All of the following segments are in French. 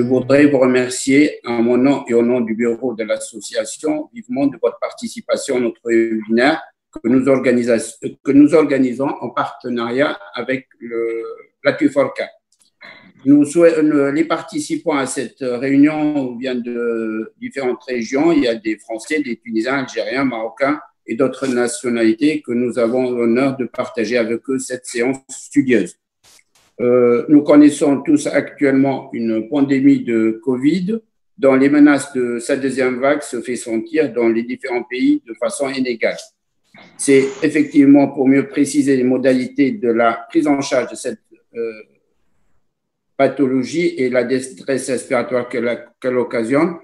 je voudrais vous remercier en mon nom et au nom du bureau de l'association vivement de votre participation à notre webinaire que nous organisons en partenariat avec l'ATUFORCAL. Les participants à cette réunion viennent de différentes régions. Il y a des Français, des Tunisiens, Algériens, Marocains et d'autres nationalités que nous avons l'honneur de partager avec eux cette séance studieuse. Nous connaissons tous actuellement une pandémie de Covid dont les menaces de sa deuxième vague se font sentir dans les différents pays de façon inégale. C'est effectivement pour mieux préciser les modalités de la prise en charge de cette pathologie et la détresse respiratoire qu'elle occasionne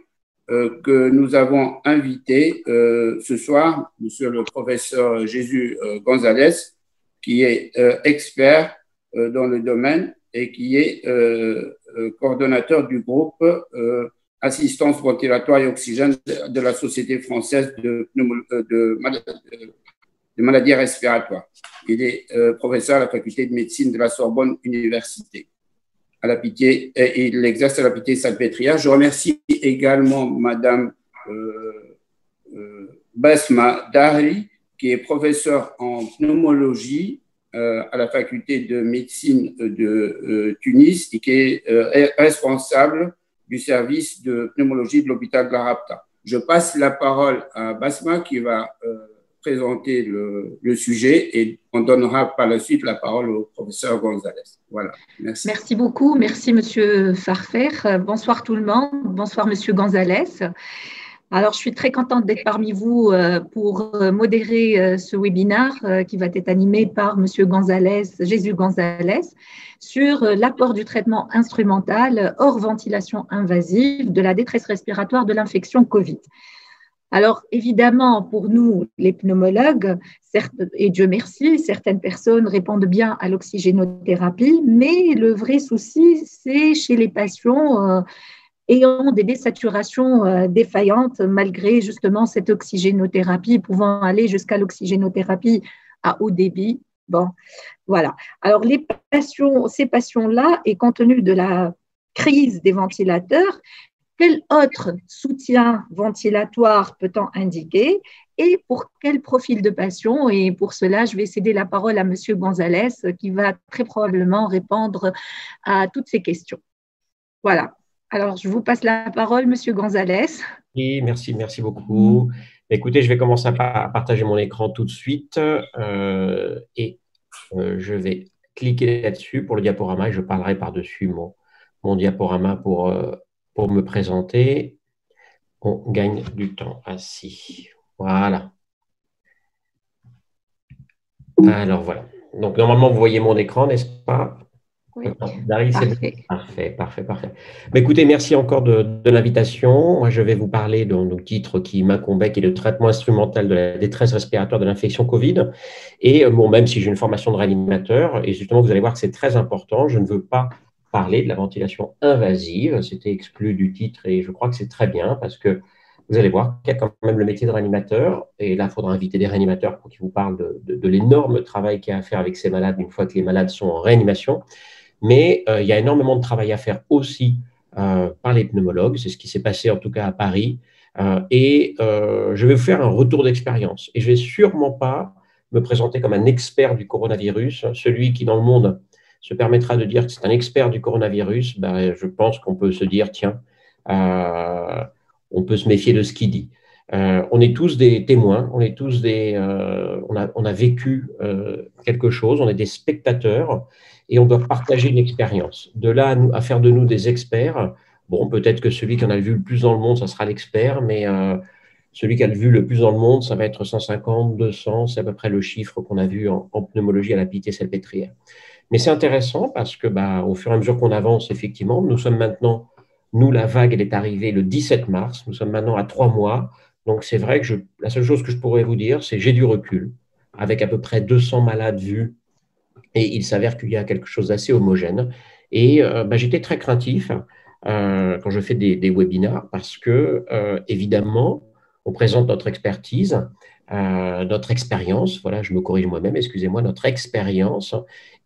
que nous avons invité ce soir monsieur le professeur Jésus Gonzalez, qui est expert dans le domaine et qui est coordonnateur du groupe assistance ventilatoire et oxygène de la Société française de maladies respiratoires. Il est professeur à la faculté de médecine de la Sorbonne Université. À la Pitié, et il exerce à la Pitié-Salpêtrière. Je remercie également Madame Besma Ourari, qui est professeure en pneumologie à la faculté de médecine de Tunis et qui est responsable du service de pneumologie de l'hôpital de la Rabta. Je passe la parole à Besma qui va présenter le sujet et on donnera par la suite la parole au professeur Gonzalez. Voilà, merci. Merci beaucoup, merci monsieur Fakhfakh. Bonsoir tout le monde, bonsoir monsieur Gonzalez. Alors je suis très contente d'être parmi vous pour modérer ce webinaire qui va être animé par monsieur Gonzalez, Jésus Gonzalez, sur l'apport du traitement instrumental hors ventilation invasive de la détresse respiratoire de l'infection Covid. Alors, évidemment, pour nous, les pneumologues, certes, et Dieu merci, certaines personnes répondent bien à l'oxygénothérapie, mais le vrai souci, c'est chez les patients ayant des désaturations défaillantes malgré justement cette oxygénothérapie, pouvant aller jusqu'à l'oxygénothérapie à haut débit. Bon, voilà. Alors, ces patients-là, et compte tenu de la crise des ventilateurs, quel autre soutien ventilatoire peut-on indiquer et pour quel profil de patient? Et pour cela, je vais céder la parole à M. Gonzalez qui va très probablement répondre à toutes ces questions. Voilà. Alors, je vous passe la parole, M. Gonzalez. Oui, merci beaucoup. Écoutez, je vais commencer à partager mon écran tout de suite et je vais cliquer là-dessus pour le diaporama et je parlerai par-dessus mon diaporama pour me présenter. On gagne du temps ainsi. Voilà. Alors, voilà. Donc, normalement, vous voyez mon écran, n'est-ce pas? Oui. Parfait. Mais écoutez, merci encore de l'invitation. Moi, je vais vous parler du titre qui m'incombait, qui est le traitement instrumental de la détresse respiratoire de l'infection Covid. Et bon, même si j'ai une formation de réanimateur, et justement, vous allez voir que c'est très important, je ne veux pas parler de la ventilation invasive, c'était exclu du titre et je crois que c'est très bien parce que vous allez voir qu'il y a quand même le métier de réanimateur et là, il faudra inviter des réanimateurs pour qu'ils vous parlent de l'énorme travail qu'il y a à faire avec ces malades une fois que les malades sont en réanimation. Mais il y a énormément de travail à faire aussi par les pneumologues, c'est ce qui s'est passé en tout cas à Paris et je vais vous faire un retour d'expérience et je ne vais sûrement pas me présenter comme un expert du coronavirus, celui qui dans le monde se permettra de dire que c'est un expert du coronavirus, ben, je pense qu'on peut se dire, tiens, on peut se méfier de ce qu'il dit. On est tous des témoins, on est tous on a vécu quelque chose, on est des spectateurs et on doit partager une expérience. De là à faire de nous des experts, bon, peut-être que celui qui en a vu le plus dans le monde, ça sera l'expert, mais celui qui a vu le plus dans le monde, ça va être 150, 200, c'est à peu près le chiffre qu'on a vu en pneumologie à la Pitié-Salpêtrière. Mais c'est intéressant parce que, au fur et à mesure qu'on avance, effectivement, nous sommes maintenant, la vague, elle est arrivée le 17 mars, nous sommes maintenant à 3 mois. Donc, c'est vrai que la seule chose que je pourrais vous dire, c'est j'ai du recul, avec à peu près 200 malades vus, et il s'avère qu'il y a quelque chose d'assez homogène. Et j'étais très craintif quand je fais des webinaires parce que, évidemment, on présente notre expertise, notre expérience, voilà, je me corrige moi-même, excusez-moi, notre expérience,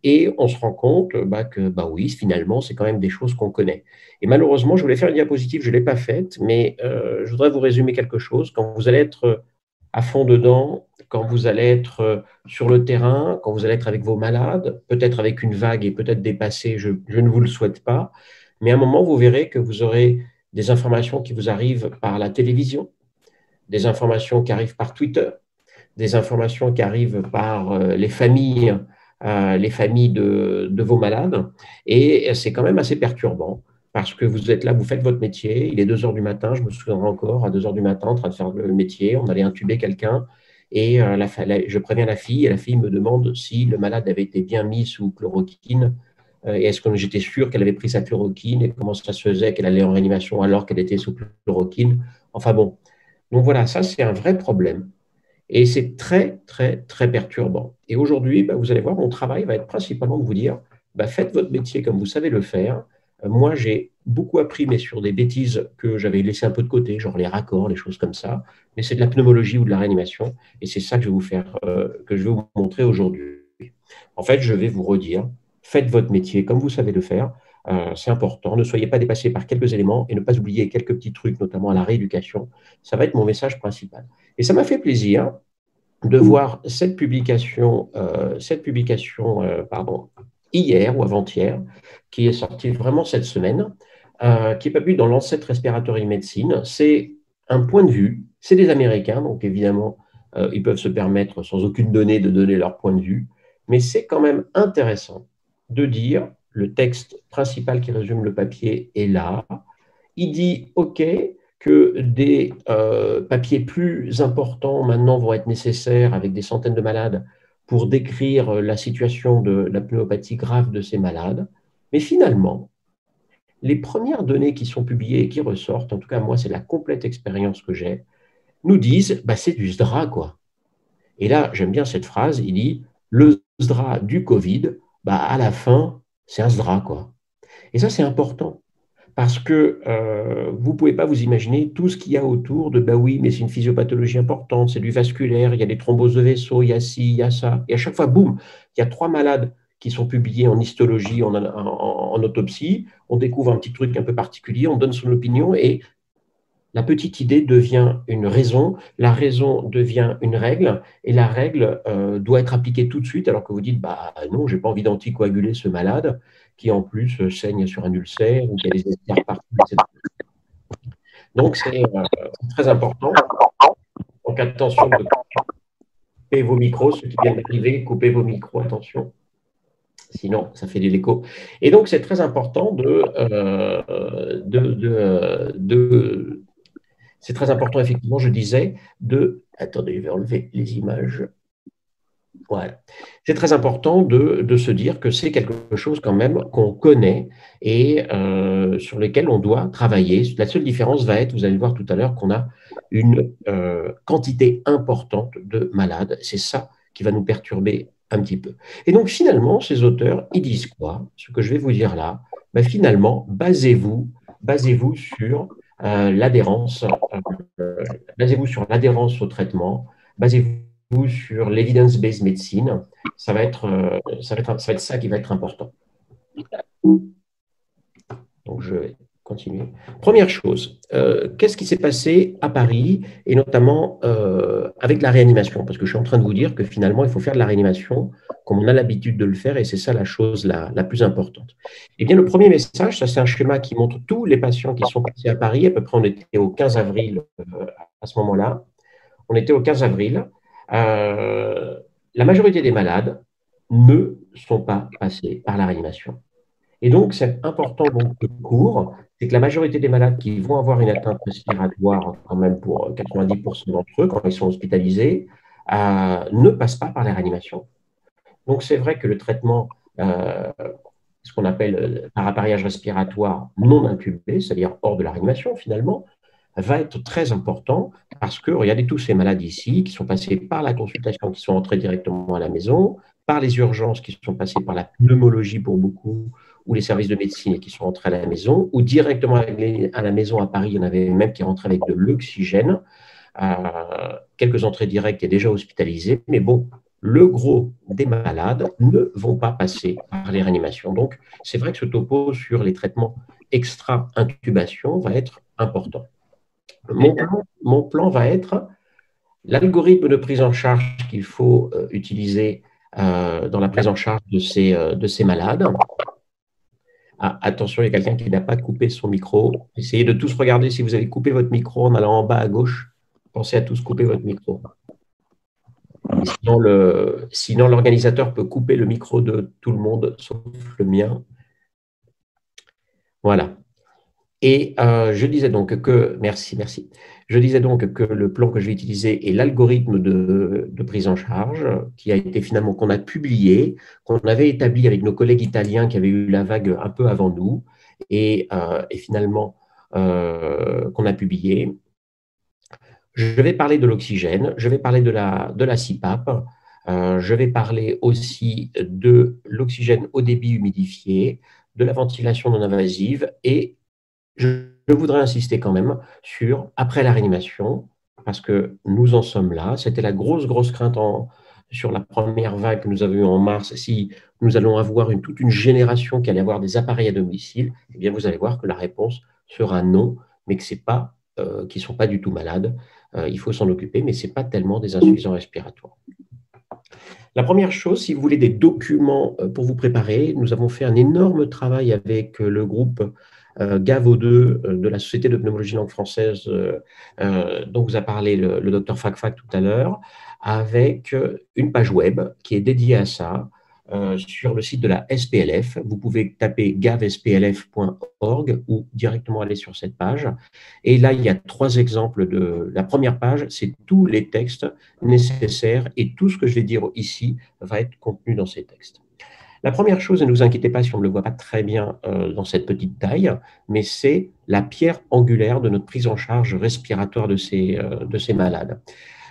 et on se rend compte que, oui, finalement, c'est quand même des choses qu'on connaît. Et malheureusement, je voulais faire une diapositive, je ne l'ai pas faite, mais je voudrais vous résumer quelque chose. Quand vous allez être à fond dedans, quand vous allez être sur le terrain, quand vous allez être avec vos malades, peut-être avec une vague et peut-être dépassée, je ne vous le souhaite pas, mais à un moment, vous verrez que vous aurez des informations qui vous arrivent par la télévision, des informations qui arrivent par Twitter, des informations qui arrivent par les familles de vos malades. Et c'est quand même assez perturbant parce que vous êtes là, vous faites votre métier, il est 2h du matin, je me souviendrai encore, à 2h du matin, en train de faire le métier, on allait intuber quelqu'un et je préviens la fille et la fille me demande si le malade avait été bien mis sous chloroquine. Et est-ce que j'étais sûr qu'elle avait pris sa chloroquine et comment ça se faisait qu'elle allait en réanimation alors qu'elle était sous chloroquine? Enfin bon. Donc voilà, ça c'est un vrai problème et c'est très, très, très perturbant. Et aujourd'hui, vous allez voir, mon travail va être principalement de vous dire, faites votre métier comme vous savez le faire. Moi, j'ai beaucoup appris, mais sur des bêtises que j'avais laissées un peu de côté, genre les raccords, les choses comme ça, mais c'est de la pneumologie ou de la réanimation et c'est ça que je vais vous faire, que je vais vous montrer aujourd'hui. En fait, je vais vous redire, faites votre métier comme vous savez le faire. C'est important, ne soyez pas dépassés par quelques éléments et ne pas oublier quelques petits trucs, notamment à la rééducation. Ça va être mon message principal. Et ça m'a fait plaisir de voir cette publication hier ou avant-hier, qui est sortie vraiment cette semaine, qui est publiée dans l'Ancêtre Respiratory Medicine. C'est un point de vue, c'est des Américains, donc évidemment, ils peuvent se permettre sans aucune donnée de donner leur point de vue, mais c'est quand même intéressant de dire... Le texte principal qui résume le papier est là. Il dit, OK, que des papiers plus importants maintenant vont être nécessaires avec des centaines de malades pour décrire la situation de la pneumopathie grave de ces malades. Mais finalement, les premières données qui sont publiées et qui ressortent, en tout cas moi c'est la complète expérience que j'ai, nous disent, c'est du SDRA quoi. Et là, j'aime bien cette phrase, il dit, le SDRA du Covid, à la fin, c'est un SDRA, quoi. Et ça, c'est important, parce que vous ne pouvez pas vous imaginer tout ce qu'il y a autour de « oui, mais c'est une physiopathologie importante, c'est du vasculaire, il y a des thromboses de vaisseau, il y a ci, il y a ça. » Et à chaque fois, boum, il y a 3 malades qui sont publiés en histologie, en autopsie, on découvre un petit truc un peu particulier, on donne son opinion et la petite idée devient une raison, la raison devient une règle, et la règle doit être appliquée tout de suite, alors que vous dites, non, je n'ai pas envie d'anticoaguler ce malade, qui en plus saigne sur un ulcère, ou qui a des ulcères partout, etc. Donc, c'est très important. Donc, attention de couper vos micros, ceux qui viennent d'arriver, coupez vos micros, attention. Sinon, ça fait de l'écho. Et donc, c'est très important C'est très important, effectivement, je disais, Attendez, je vais enlever les images. Voilà. C'est très important de se dire que c'est quelque chose quand même qu'on connaît et sur lequel on doit travailler. La seule différence va être, vous allez voir tout à l'heure, qu'on a une quantité importante de malades. C'est ça qui va nous perturber un petit peu. Et donc, finalement, ces auteurs, ils disent quoi? Ce que je vais vous dire là, finalement, basez-vous sur... basez-vous sur l'adhérence au traitement, basez-vous sur l'evidence-based médecine, ça va être ça qui va être important. Donc je vais continuer. Première chose, qu'est-ce qui s'est passé à Paris et notamment avec la réanimation? Parce que je suis en train de vous dire que finalement il faut faire de la réanimation comme on a l'habitude de le faire et c'est ça la chose la plus importante. Eh bien le premier message, ça c'est un schéma qui montre tous les patients qui sont passés à Paris, à peu près on était au 15 avril à ce moment-là, on était au 15 avril, la majorité des malades ne sont pas passés par la réanimation. Et donc c'est important donc, de cours, c'est que la majorité des malades qui vont avoir une atteinte respiratoire, quand même pour 90% d'entre eux, quand ils sont hospitalisés, ne passent pas par la réanimation. Donc, c'est vrai que le traitement, ce qu'on appelle par appareillage respiratoire non intubé, c'est-à-dire hors de la réanimation finalement, va être très important parce que, regardez tous ces malades ici qui sont passés par la consultation, qui sont entrés directement à la maison, par les urgences qui sont passées par la pneumologie pour beaucoup, ou les services de médecine qui sont rentrés à la maison, ou directement à la maison à Paris, il y en avait même qui rentraient avec de l'oxygène. Quelques entrées directes et déjà hospitalisés, mais bon, le gros des malades ne vont pas passer par les réanimations. Donc, c'est vrai que ce topo sur les traitements extra-intubation va être important. Mon plan va être l'algorithme de prise en charge qu'il faut utiliser dans la prise en charge de ces malades. Ah, attention, il y a quelqu'un qui n'a pas coupé son micro. Essayez de tous regarder si vous avez coupé votre micro en allant en bas à gauche. Pensez à tous couper votre micro. Sinon, l'organisateur peut couper le micro de tout le monde, sauf le mien. Voilà. Et je disais donc que… Merci. Je disais donc que le plan que je vais utiliser est l'algorithme de prise en charge qui a été finalement, qu'on a publié, qu'on avait établi avec nos collègues italiens qui avaient eu la vague un peu avant nous et finalement qu'on a publié. Je vais parler de l'oxygène, je vais parler de la CPAP, je vais parler aussi de l'oxygène haut débit humidifié, de la ventilation non invasive et je voudrais insister quand même sur après la réanimation, parce que nous en sommes là. C'était la grosse crainte sur la première vague que nous avons eue en mars. Si nous allons avoir toute une génération qui allait avoir des appareils à domicile, eh bien vous allez voir que la réponse sera non, mais que c'est pas qu'ils ne sont pas du tout malades. Il faut s'en occuper, mais ce n'est pas tellement des insuffisants respiratoires. La première chose, si vous voulez des documents pour vous préparer, nous avons fait un énorme travail avec le groupe GAVO2 de la Société de Pneumologie Langue Française dont vous a parlé le docteur Fakhfakh tout à l'heure, avec une page web qui est dédiée à ça sur le site de la SPLF. Vous pouvez taper gavsplf.org ou directement aller sur cette page. Et là, il y a 3 exemples. La première page, c'est tous les textes nécessaires et tout ce que je vais dire ici va être contenu dans ces textes. La première chose, ne vous inquiétez pas si on ne le voit pas très bien dans cette petite taille, mais c'est la pierre angulaire de notre prise en charge respiratoire de ces malades.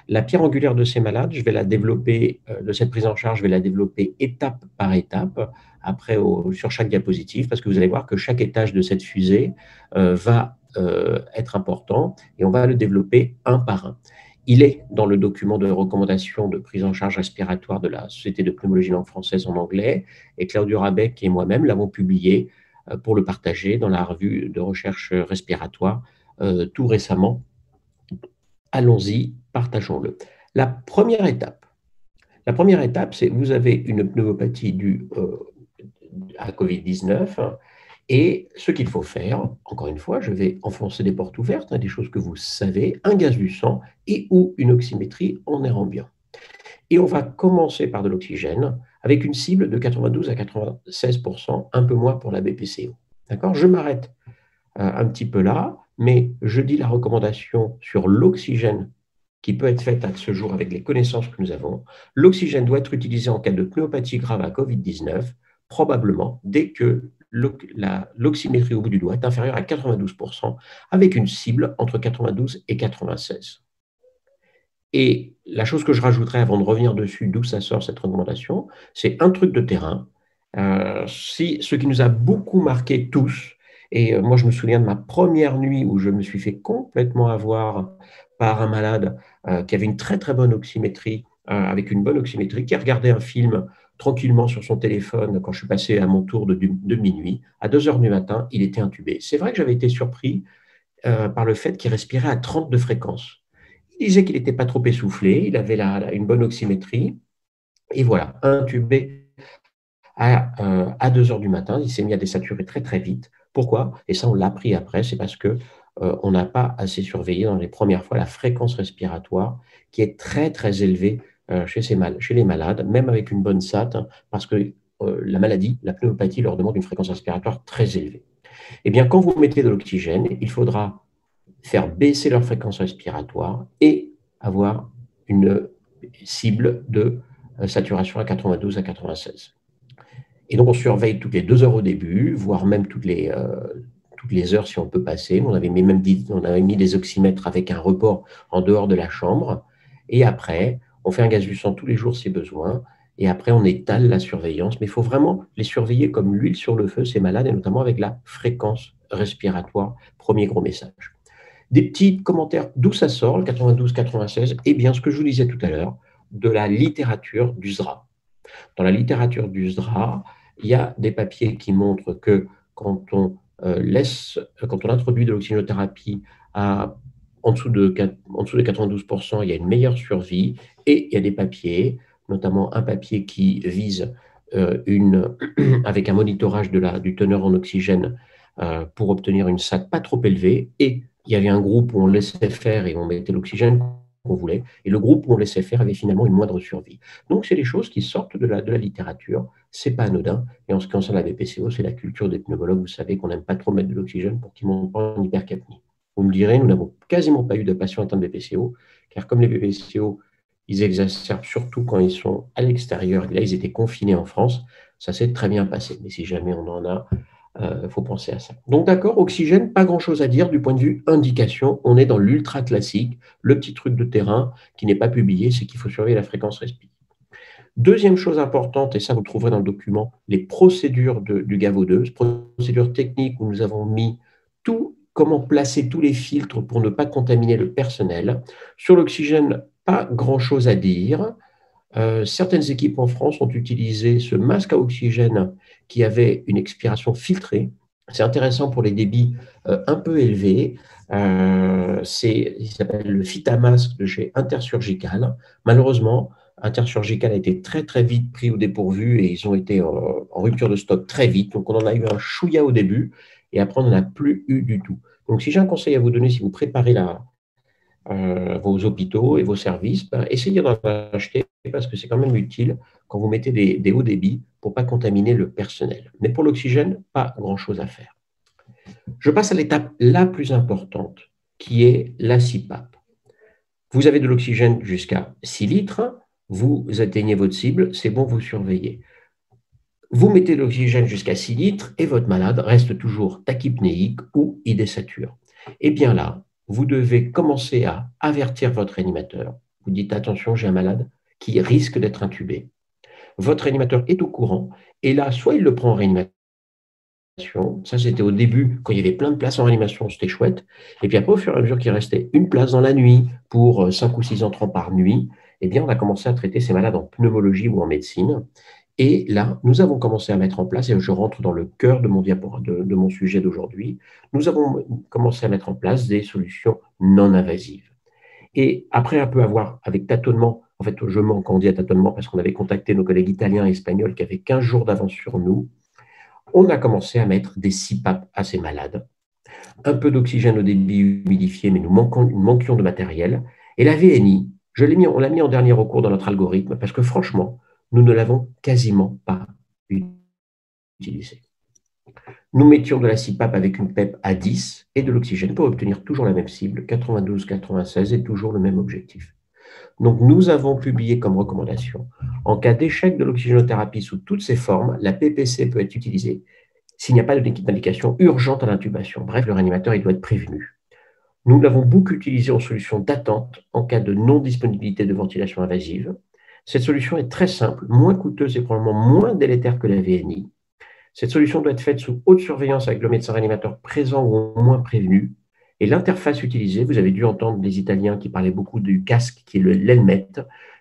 La pierre angulaire de ces malades, je vais la développer, de cette prise en charge, je vais la développer étape par étape, après sur chaque diapositive, parce que vous allez voir que chaque étage de cette fusée va être important et on va le développer un par un. Il est dans le document de recommandation de prise en charge respiratoire de la Société de Pneumologie Langue Française en anglais, et Claudio Rabec et moi-même l'avons publié pour le partager dans la revue de recherche respiratoire tout récemment. Allons-y, partageons-le. La première étape, c'est que vous avez une pneumopathie due à Covid-19, et ce qu'il faut faire, encore une fois, je vais enfoncer des portes ouvertes, des choses que vous savez, un gaz du sang et ou une oxymétrie en air ambiant. Et on va commencer par de l'oxygène avec une cible de 92 à 96%, un peu moins pour la BPCO. D'accord ? Je m'arrête un petit peu là, mais je dis la recommandation sur l'oxygène qui peut être faite à ce jour avec les connaissances que nous avons. L'oxygène doit être utilisé en cas de pneumopathie grave à Covid-19, probablement dès que l'oxymétrie au bout du doigt est inférieure à 92%, avec une cible entre 92 et 96. Et la chose que je rajouterai avant de revenir dessus, d'où ça sort cette recommandation, c'est un truc de terrain. Ce qui nous a beaucoup marqué tous, et moi je me souviens de ma première nuit où je me suis fait complètement avoir par un malade qui avait une très bonne oxymétrie, avec une bonne oxymétrie, qui regardait un film tranquillement sur son téléphone quand je suis passé à mon tour de minuit. À 2h du matin, il était intubé. C'est vrai que j'avais été surpris par le fait qu'il respirait à 30 de fréquence. Il disait qu'il n'était pas trop essoufflé, il avait une bonne oxymétrie. Et voilà, intubé à 2h du matin, il s'est mis à désaturer très vite. Pourquoi ? Et ça, on l'a appris après, c'est parce qu'on n'a pas assez surveillé dans les premières fois la fréquence respiratoire qui est très élevée chez les malades, même avec une bonne SAT, parce que la maladie, la pneumopathie, leur demande une fréquence respiratoire très élevée. Eh bien, quand vous mettez de l'oxygène, il faudra faire baisser leur fréquence respiratoire et avoir une cible de saturation à 92 à 96. Et donc, on surveille toutes les 2 heures au début, voire même toutes les heures si on peut passer. On avait mis des oxymètres avec un report en dehors de la chambre. Et après, on fait un gaz du sang tous les jours si besoin, et après on étale la surveillance. Mais il faut vraiment les surveiller comme l'huile sur le feu, ces malades, et notamment avec la fréquence respiratoire. Premier gros message. Des petits commentaires d'où ça sort, le 92-96, et bien ce que je vous disais tout à l'heure, de la littérature du SDRA. Dans la littérature du SDRA, il y a des papiers qui montrent que quand on introduit de l'oxygénothérapie en dessous de 92%, il y a une meilleure survie, et il y a des papiers, notamment un papier qui vise avec un monitorage du teneur en oxygène pour obtenir une SAT pas trop élevée, et il y avait un groupe où on laissait faire et on mettait l'oxygène qu'on voulait, et le groupe où on laissait faire avait finalement une moindre survie. Donc, c'est des choses qui sortent de la littérature, c'est pas anodin, et en ce qui concerne la BPCO, c'est la culture des pneumologues, vous savez qu'on n'aime pas trop mettre de l'oxygène pour qu'ils montent pas en hypercapnie. Vous me direz, nous n'avons quasiment pas eu de patients atteints de BPCO, car comme les BPCO, ils exacerbent surtout quand ils sont à l'extérieur, et là, ils étaient confinés en France, ça s'est très bien passé, mais si jamais on en a, faut penser à ça. Donc d'accord, oxygène, pas grand-chose à dire du point de vue indication. On est dans l'ultra classique, le petit truc de terrain qui n'est pas publié, c'est qu'il faut surveiller la fréquence respiratoire. Deuxième chose importante, et ça vous trouverez dans le document, les procédures du GAVO2, procédures techniques où nous avons mis comment placer tous les filtres pour ne pas contaminer le personnel. Sur l'oxygène, pas grand-chose à dire. Certaines équipes en France ont utilisé ce masque à oxygène qui avait une expiration filtrée. C'est intéressant pour les débits un peu élevés. Il s'appelle le Fitamasque de chez Intersurgical. Malheureusement, Intersurgical a été très très vite pris au dépourvu et ils ont été en rupture de stock très vite. Donc on en a eu un chouïa au début et après on n'en a plus eu du tout. Donc si j'ai un conseil à vous donner, si vous préparez vos hôpitaux et vos services, essayez d'en acheter parce que c'est quand même utile quand vous mettez des hauts débits pour ne pas contaminer le personnel. Mais pour l'oxygène, pas grand-chose à faire. Je passe à l'étape la plus importante qui est la CPAP. Vous avez de l'oxygène jusqu'à 6 litres, vous atteignez votre cible, c'est bon, vous surveillez. Vous mettez de l'oxygène jusqu'à 6 litres et votre malade reste toujours tachypnéique ou idésature. Et bien là, vous devez commencer à avertir votre réanimateur. Vous dites, attention, j'ai un malade qui risque d'être intubé. Votre réanimateur est au courant, et là, soit il le prend en réanimation, ça c'était au début, quand il y avait plein de places en réanimation, c'était chouette, et puis après, au fur et à mesure qu'il restait une place dans la nuit, pour 5 ou 6 entrants par nuit, eh bien, on a commencé à traiter ces malades en pneumologie ou en médecine, et là, nous avons commencé à mettre en place, et je rentre dans le cœur de mon sujet d'aujourd'hui, nous avons commencé à mettre en place des solutions non-invasives. Et après un peu avoir, avec tâtonnement, en fait, je mens quand on dit tâtonnement parce qu'on avait contacté nos collègues italiens et espagnols qui avaient 15 jours d'avance sur nous, on a commencé à mettre des CPAP à ces malades, un peu d'oxygène au débit humidifié, mais nous manquions de matériel. Et la VNI, on l'a mis en dernier recours dans notre algorithme parce que franchement, nous ne l'avons quasiment pas utilisé. Nous mettions de la CPAP avec une PEP à 10 et de l'oxygène pour obtenir toujours la même cible, 92-96, et toujours le même objectif. Donc, nous avons publié comme recommandation, en cas d'échec de l'oxygénothérapie sous toutes ses formes, la PPC peut être utilisée s'il n'y a pas d'indication urgente à l'intubation. Bref, le réanimateur, il doit être prévenu. Nous l'avons beaucoup utilisé en solution d'attente en cas de non-disponibilité de ventilation invasive. Cette solution est très simple, moins coûteuse et probablement moins délétère que la VNI. Cette solution doit être faite sous haute surveillance avec le médecin réanimateur présent ou au moins prévenu. Et l'interface utilisée, vous avez dû entendre les Italiens qui parlaient beaucoup du casque, qui est l'helmet.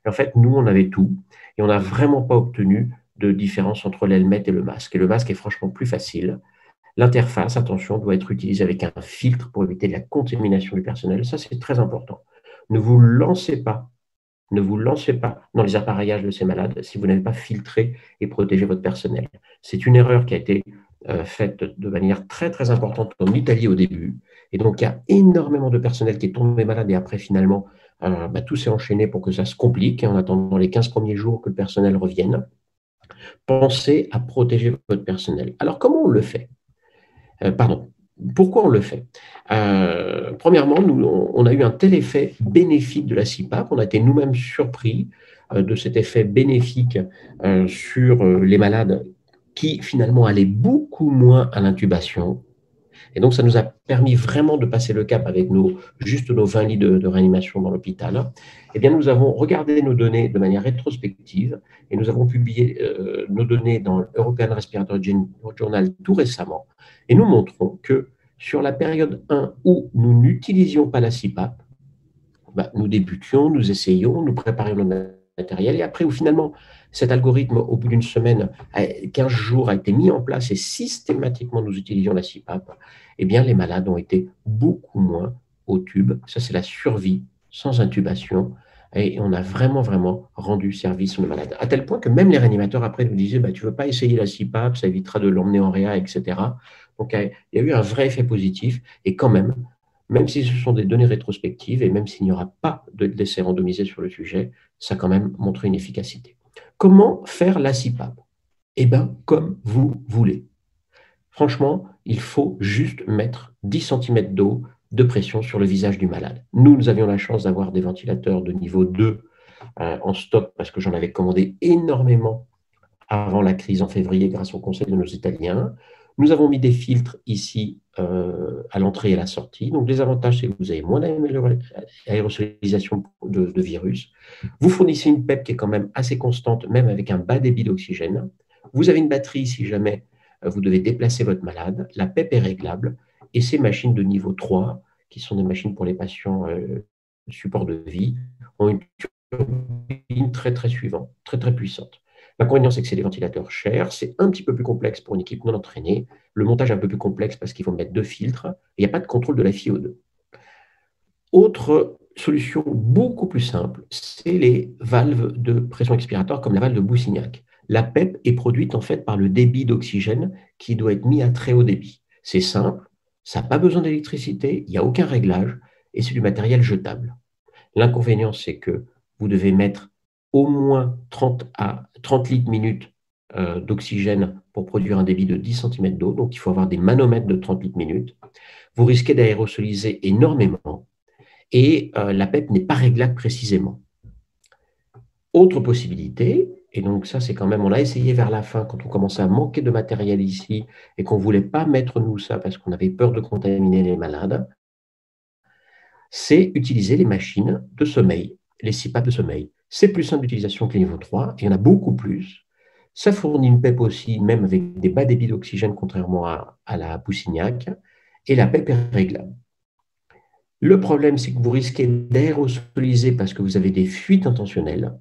En fait, nous, on avait tout et on n'a vraiment pas obtenu de différence entre l'helmet et le masque. Et le masque est franchement plus facile. L'interface, attention, doit être utilisée avec un filtre pour éviter la contamination du personnel. Ça, c'est très important. Ne vous lancez pas dans les appareillages de ces malades si vous n'avez pas filtré et protégé votre personnel. C'est une erreur qui a été faite de manière très très importante en Italie au début. Et donc, il y a énormément de personnel qui est tombé malade et après, finalement, tout s'est enchaîné pour que ça se complique en attendant les 15 premiers jours que le personnel revienne. Pensez à protéger votre personnel. Alors, comment on le fait ? Pourquoi on le fait ? Premièrement, on a eu un tel effet bénéfique de la CPAP, on a été nous-mêmes surpris de cet effet bénéfique sur les malades qui finalement allaient beaucoup moins à l'intubation. Et donc, ça nous a permis vraiment de passer le cap avec juste nos 20 lits de réanimation dans l'hôpital. Eh bien, nous avons regardé nos données de manière rétrospective et nous avons publié nos données dans l'European Respiratory Journal tout récemment. Et nous montrons que sur la période 1 où nous n'utilisions pas la CPAP, ben, nous débutions, nous essayions, nous préparions le matériel, et après où finalement cet algorithme, au bout d'une semaine, 15 jours a été mis en place et systématiquement nous utilisions la CPAP, eh bien les malades ont été beaucoup moins au tube. Ça, c'est la survie sans intubation. Et on a vraiment, vraiment rendu service aux malades. À tel point que même les réanimateurs, après, nous disaient bah, « tu ne veux pas essayer la CPAP, ça évitera de l'emmener en réa, etc. » Donc, il y a eu un vrai effet positif. Et quand même, même si ce sont des données rétrospectives et même s'il n'y aura pas de décès randomisé sur le sujet, ça a quand même montré une efficacité. Comment faire la CPAP? Eh bien, comme vous voulez. Franchement, il faut juste mettre 10 cm d'eau de pression sur le visage du malade. Nous avions la chance d'avoir des ventilateurs de niveau 2 en stock parce que j'en avais commandé énormément avant la crise en février grâce au conseil de nos Italiens. Nous avons mis des filtres ici à l'entrée et à la sortie. Donc, les avantages, c'est que vous avez moins d'aérosolisation de virus. Vous fournissez une PEP qui est quand même assez constante, même avec un bas débit d'oxygène. Vous avez une batterie si jamais vous devez déplacer votre malade. La PEP est réglable. Et ces machines de niveau 3, qui sont des machines pour les patients support de vie, ont une turbine très, très suivante, très, très puissante. L'inconvénient, c'est que c'est des ventilateurs chers, c'est un petit peu plus complexe pour une équipe non entraînée, le montage est un peu plus complexe parce qu'il faut mettre 2 filtres, il n'y a pas de contrôle de la FiO2. Autre solution beaucoup plus simple, c'est les valves de pression expiratoire comme la valve de Boussignac. La PEP est produite en fait par le débit d'oxygène qui doit être mis à très haut débit. C'est simple. Ça n'a pas besoin d'électricité, il n'y a aucun réglage et c'est du matériel jetable. L'inconvénient, c'est que vous devez mettre au moins 30 litres minute d'oxygène pour produire un débit de 10 cm d'eau, donc il faut avoir des manomètres de 30 litres minute. Vous risquez d'aérosoliser énormément et la PEP n'est pas réglable précisément. Autre possibilité, et donc ça c'est quand même, on l'a essayé vers la fin quand on commençait à manquer de matériel ici et qu'on ne voulait pas mettre nous ça parce qu'on avait peur de contaminer les malades, c'est utiliser les machines de sommeil, les CPAP de sommeil. C'est plus simple d'utilisation que les niveaux 3, il y en a beaucoup plus. Ça fournit une PEP aussi, même avec des bas débits d'oxygène contrairement à la Boussignac, et la PEP est réglable. Le problème, c'est que vous risquez d'aérosoliser parce que vous avez des fuites intentionnelles.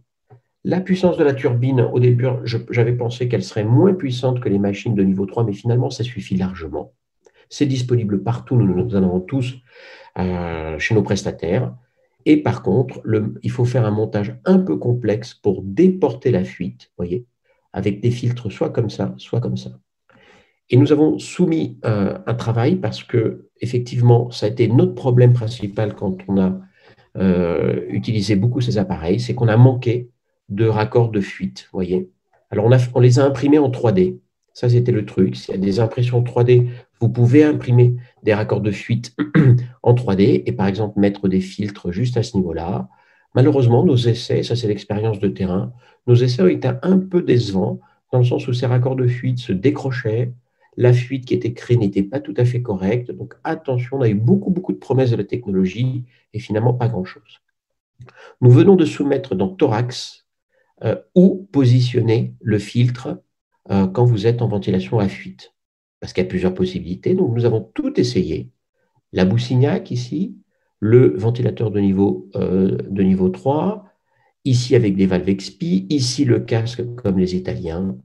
La puissance de la turbine, au début, j'avais pensé qu'elle serait moins puissante que les machines de niveau 3, mais finalement, ça suffit largement. C'est disponible partout, nous en avons tous chez nos prestataires. Et par contre, il faut faire un montage un peu complexe pour déporter la fuite, voyez, avec des filtres soit comme ça, soit comme ça. Et nous avons soumis un travail parce que, effectivement, ça a été notre problème principal quand on a utilisé beaucoup ces appareils, c'est qu'on a manqué de raccords de fuite, voyez. Alors, on les a imprimés en 3D. Ça, c'était le truc. S'il y a des impressions 3D, vous pouvez imprimer des raccords de fuite en 3D et, par exemple, mettre des filtres juste à ce niveau-là. Malheureusement, nos essais, ça, c'est l'expérience de terrain, nos essais ont été un peu décevants dans le sens où ces raccords de fuite se décrochaient. La fuite qui était créée n'était pas tout à fait correcte. Donc, attention, on a eu beaucoup, beaucoup de promesses de la technologie et finalement, pas grand-chose. Nous venons de soumettre dans Thorax, où positionner le filtre quand vous êtes en ventilation à fuite. Parce qu'il y a plusieurs possibilités. Donc, nous avons tout essayé. La Boussignac ici, le ventilateur de niveau 3, ici avec des valves expi, ici le casque comme les Italiens.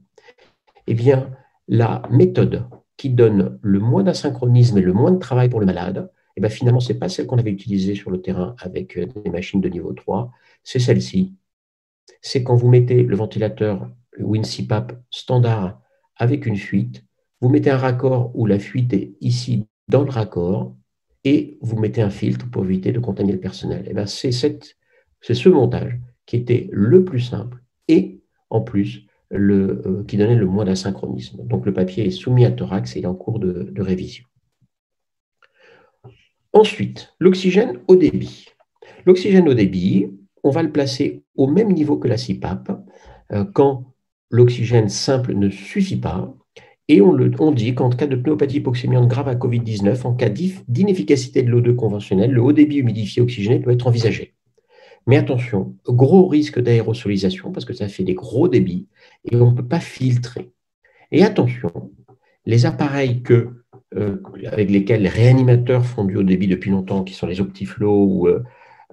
Eh bien, la méthode qui donne le moins d'asynchronisme et le moins de travail pour le malade, eh bien, finalement, ce n'est pas celle qu'on avait utilisée sur le terrain avec des machines de niveau 3, c'est celle-ci. C'est quand vous mettez le ventilateur ou une CPAP standard avec une fuite, vous mettez un raccord où la fuite est ici dans le raccord et vous mettez un filtre pour éviter de contaminer le personnel. Et bien c'est ce montage qui était le plus simple et en plus qui donnait le moins d'asynchronisme. Donc le papier est soumis à Thorax et il est en cours de révision. Ensuite, l'oxygène au débit. L'oxygène au débit, on va le placer au même niveau que la CPAP quand l'oxygène simple ne suffit pas. Et on dit qu'en cas de pneumopathie hypoxémiante grave à Covid-19, en cas d'inefficacité de l'O2 conventionnelle, le haut débit humidifié oxygéné doit être envisagé. Mais attention, gros risque d'aérosolisation parce que ça fait des gros débits et on ne peut pas filtrer. Et attention, les appareils que avec lesquels les réanimateurs font du haut débit depuis longtemps, qui sont les Optiflow ou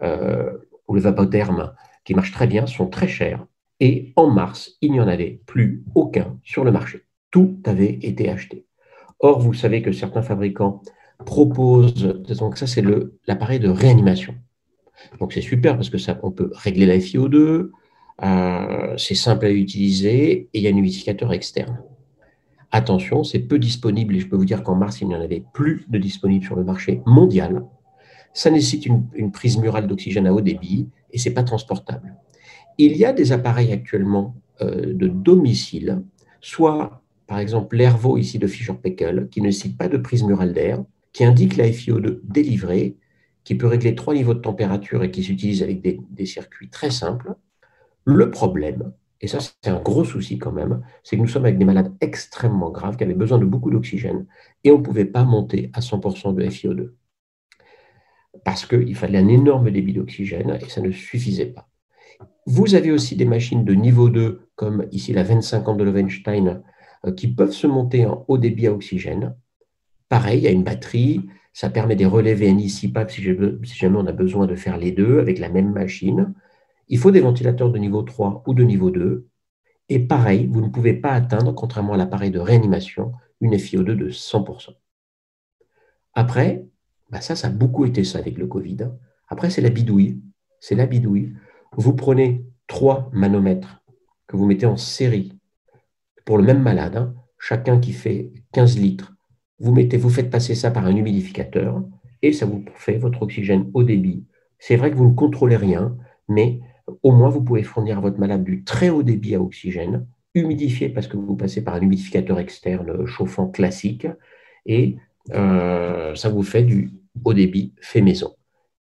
le Vapotherme, qui marchent très bien, sont très chers. Et en mars, il n'y en avait plus aucun sur le marché. Tout avait été acheté. Or, vous savez que certains fabricants proposent, donc ça c'est l'appareil de réanimation. Donc c'est super parce que ça, on peut régler la FiO2, c'est simple à utiliser et il y a un humidificateur externe. Attention, c'est peu disponible et je peux vous dire qu'en mars, il n'y en avait plus de disponible sur le marché mondial. Ça nécessite une prise murale d'oxygène à haut débit et ce n'est pas transportable. Il y a des appareils actuellement de domicile, soit par exemple l'Ervo ici de Fisher-Paykel, qui ne nécessite pas de prise murale d'air, qui indique la FiO2 délivrée, qui peut régler 3 niveaux de température et qui s'utilise avec des circuits très simples. Le problème, et ça c'est un gros souci quand même, c'est que nous sommes avec des malades extrêmement graves qui avaient besoin de beaucoup d'oxygène et on ne pouvait pas monter à 100% de FiO2 parce qu'il fallait un énorme débit d'oxygène et ça ne suffisait pas. Vous avez aussi des machines de niveau 2 comme ici la 25 de Löwenstein qui peuvent se monter en haut débit à oxygène. Pareil, il y a une batterie, ça permet des relais VNI, CPAP, si jamais on a besoin de faire les deux avec la même machine. Il faut des ventilateurs de niveau 3 ou de niveau 2. Et pareil, vous ne pouvez pas atteindre, contrairement à l'appareil de réanimation, une FiO2 de 100%. Après, ça a beaucoup été ça avec le Covid. Après, c'est la bidouille. C'est la bidouille. Vous prenez 3 manomètres que vous mettez en série pour le même malade, hein, chacun qui fait 15 litres. Vous faites passer ça par un humidificateur et ça vous fait votre oxygène haut débit. C'est vrai que vous ne contrôlez rien, mais au moins vous pouvez fournir à votre malade du très haut débit à oxygène, humidifié parce que vous passez par un humidificateur externe chauffant classique et ça vous fait du haut débit fait maison.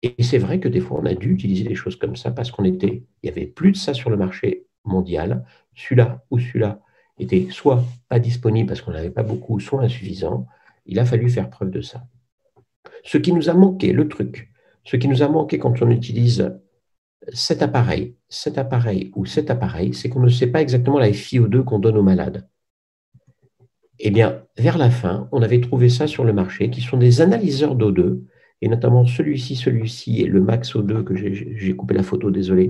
Et c'est vrai que des fois on a dû utiliser des choses comme ça parce il n'y avait plus de ça sur le marché mondial. Celui-là ou celui-là était soit pas disponible parce qu'on n'avait pas beaucoup, soit insuffisant. Il a fallu faire preuve de ça. Ce qui nous a manqué, ce qui nous a manqué quand on utilise cet appareil ou cet appareil, c'est qu'on ne sait pas exactement la FiO2 qu'on donne aux malades. Eh bien, vers la fin, on avait trouvé ça sur le marché, qui sont des analyseurs d'O2, et notamment celui-ci et le MaxO2, que j'ai coupé la photo, désolé,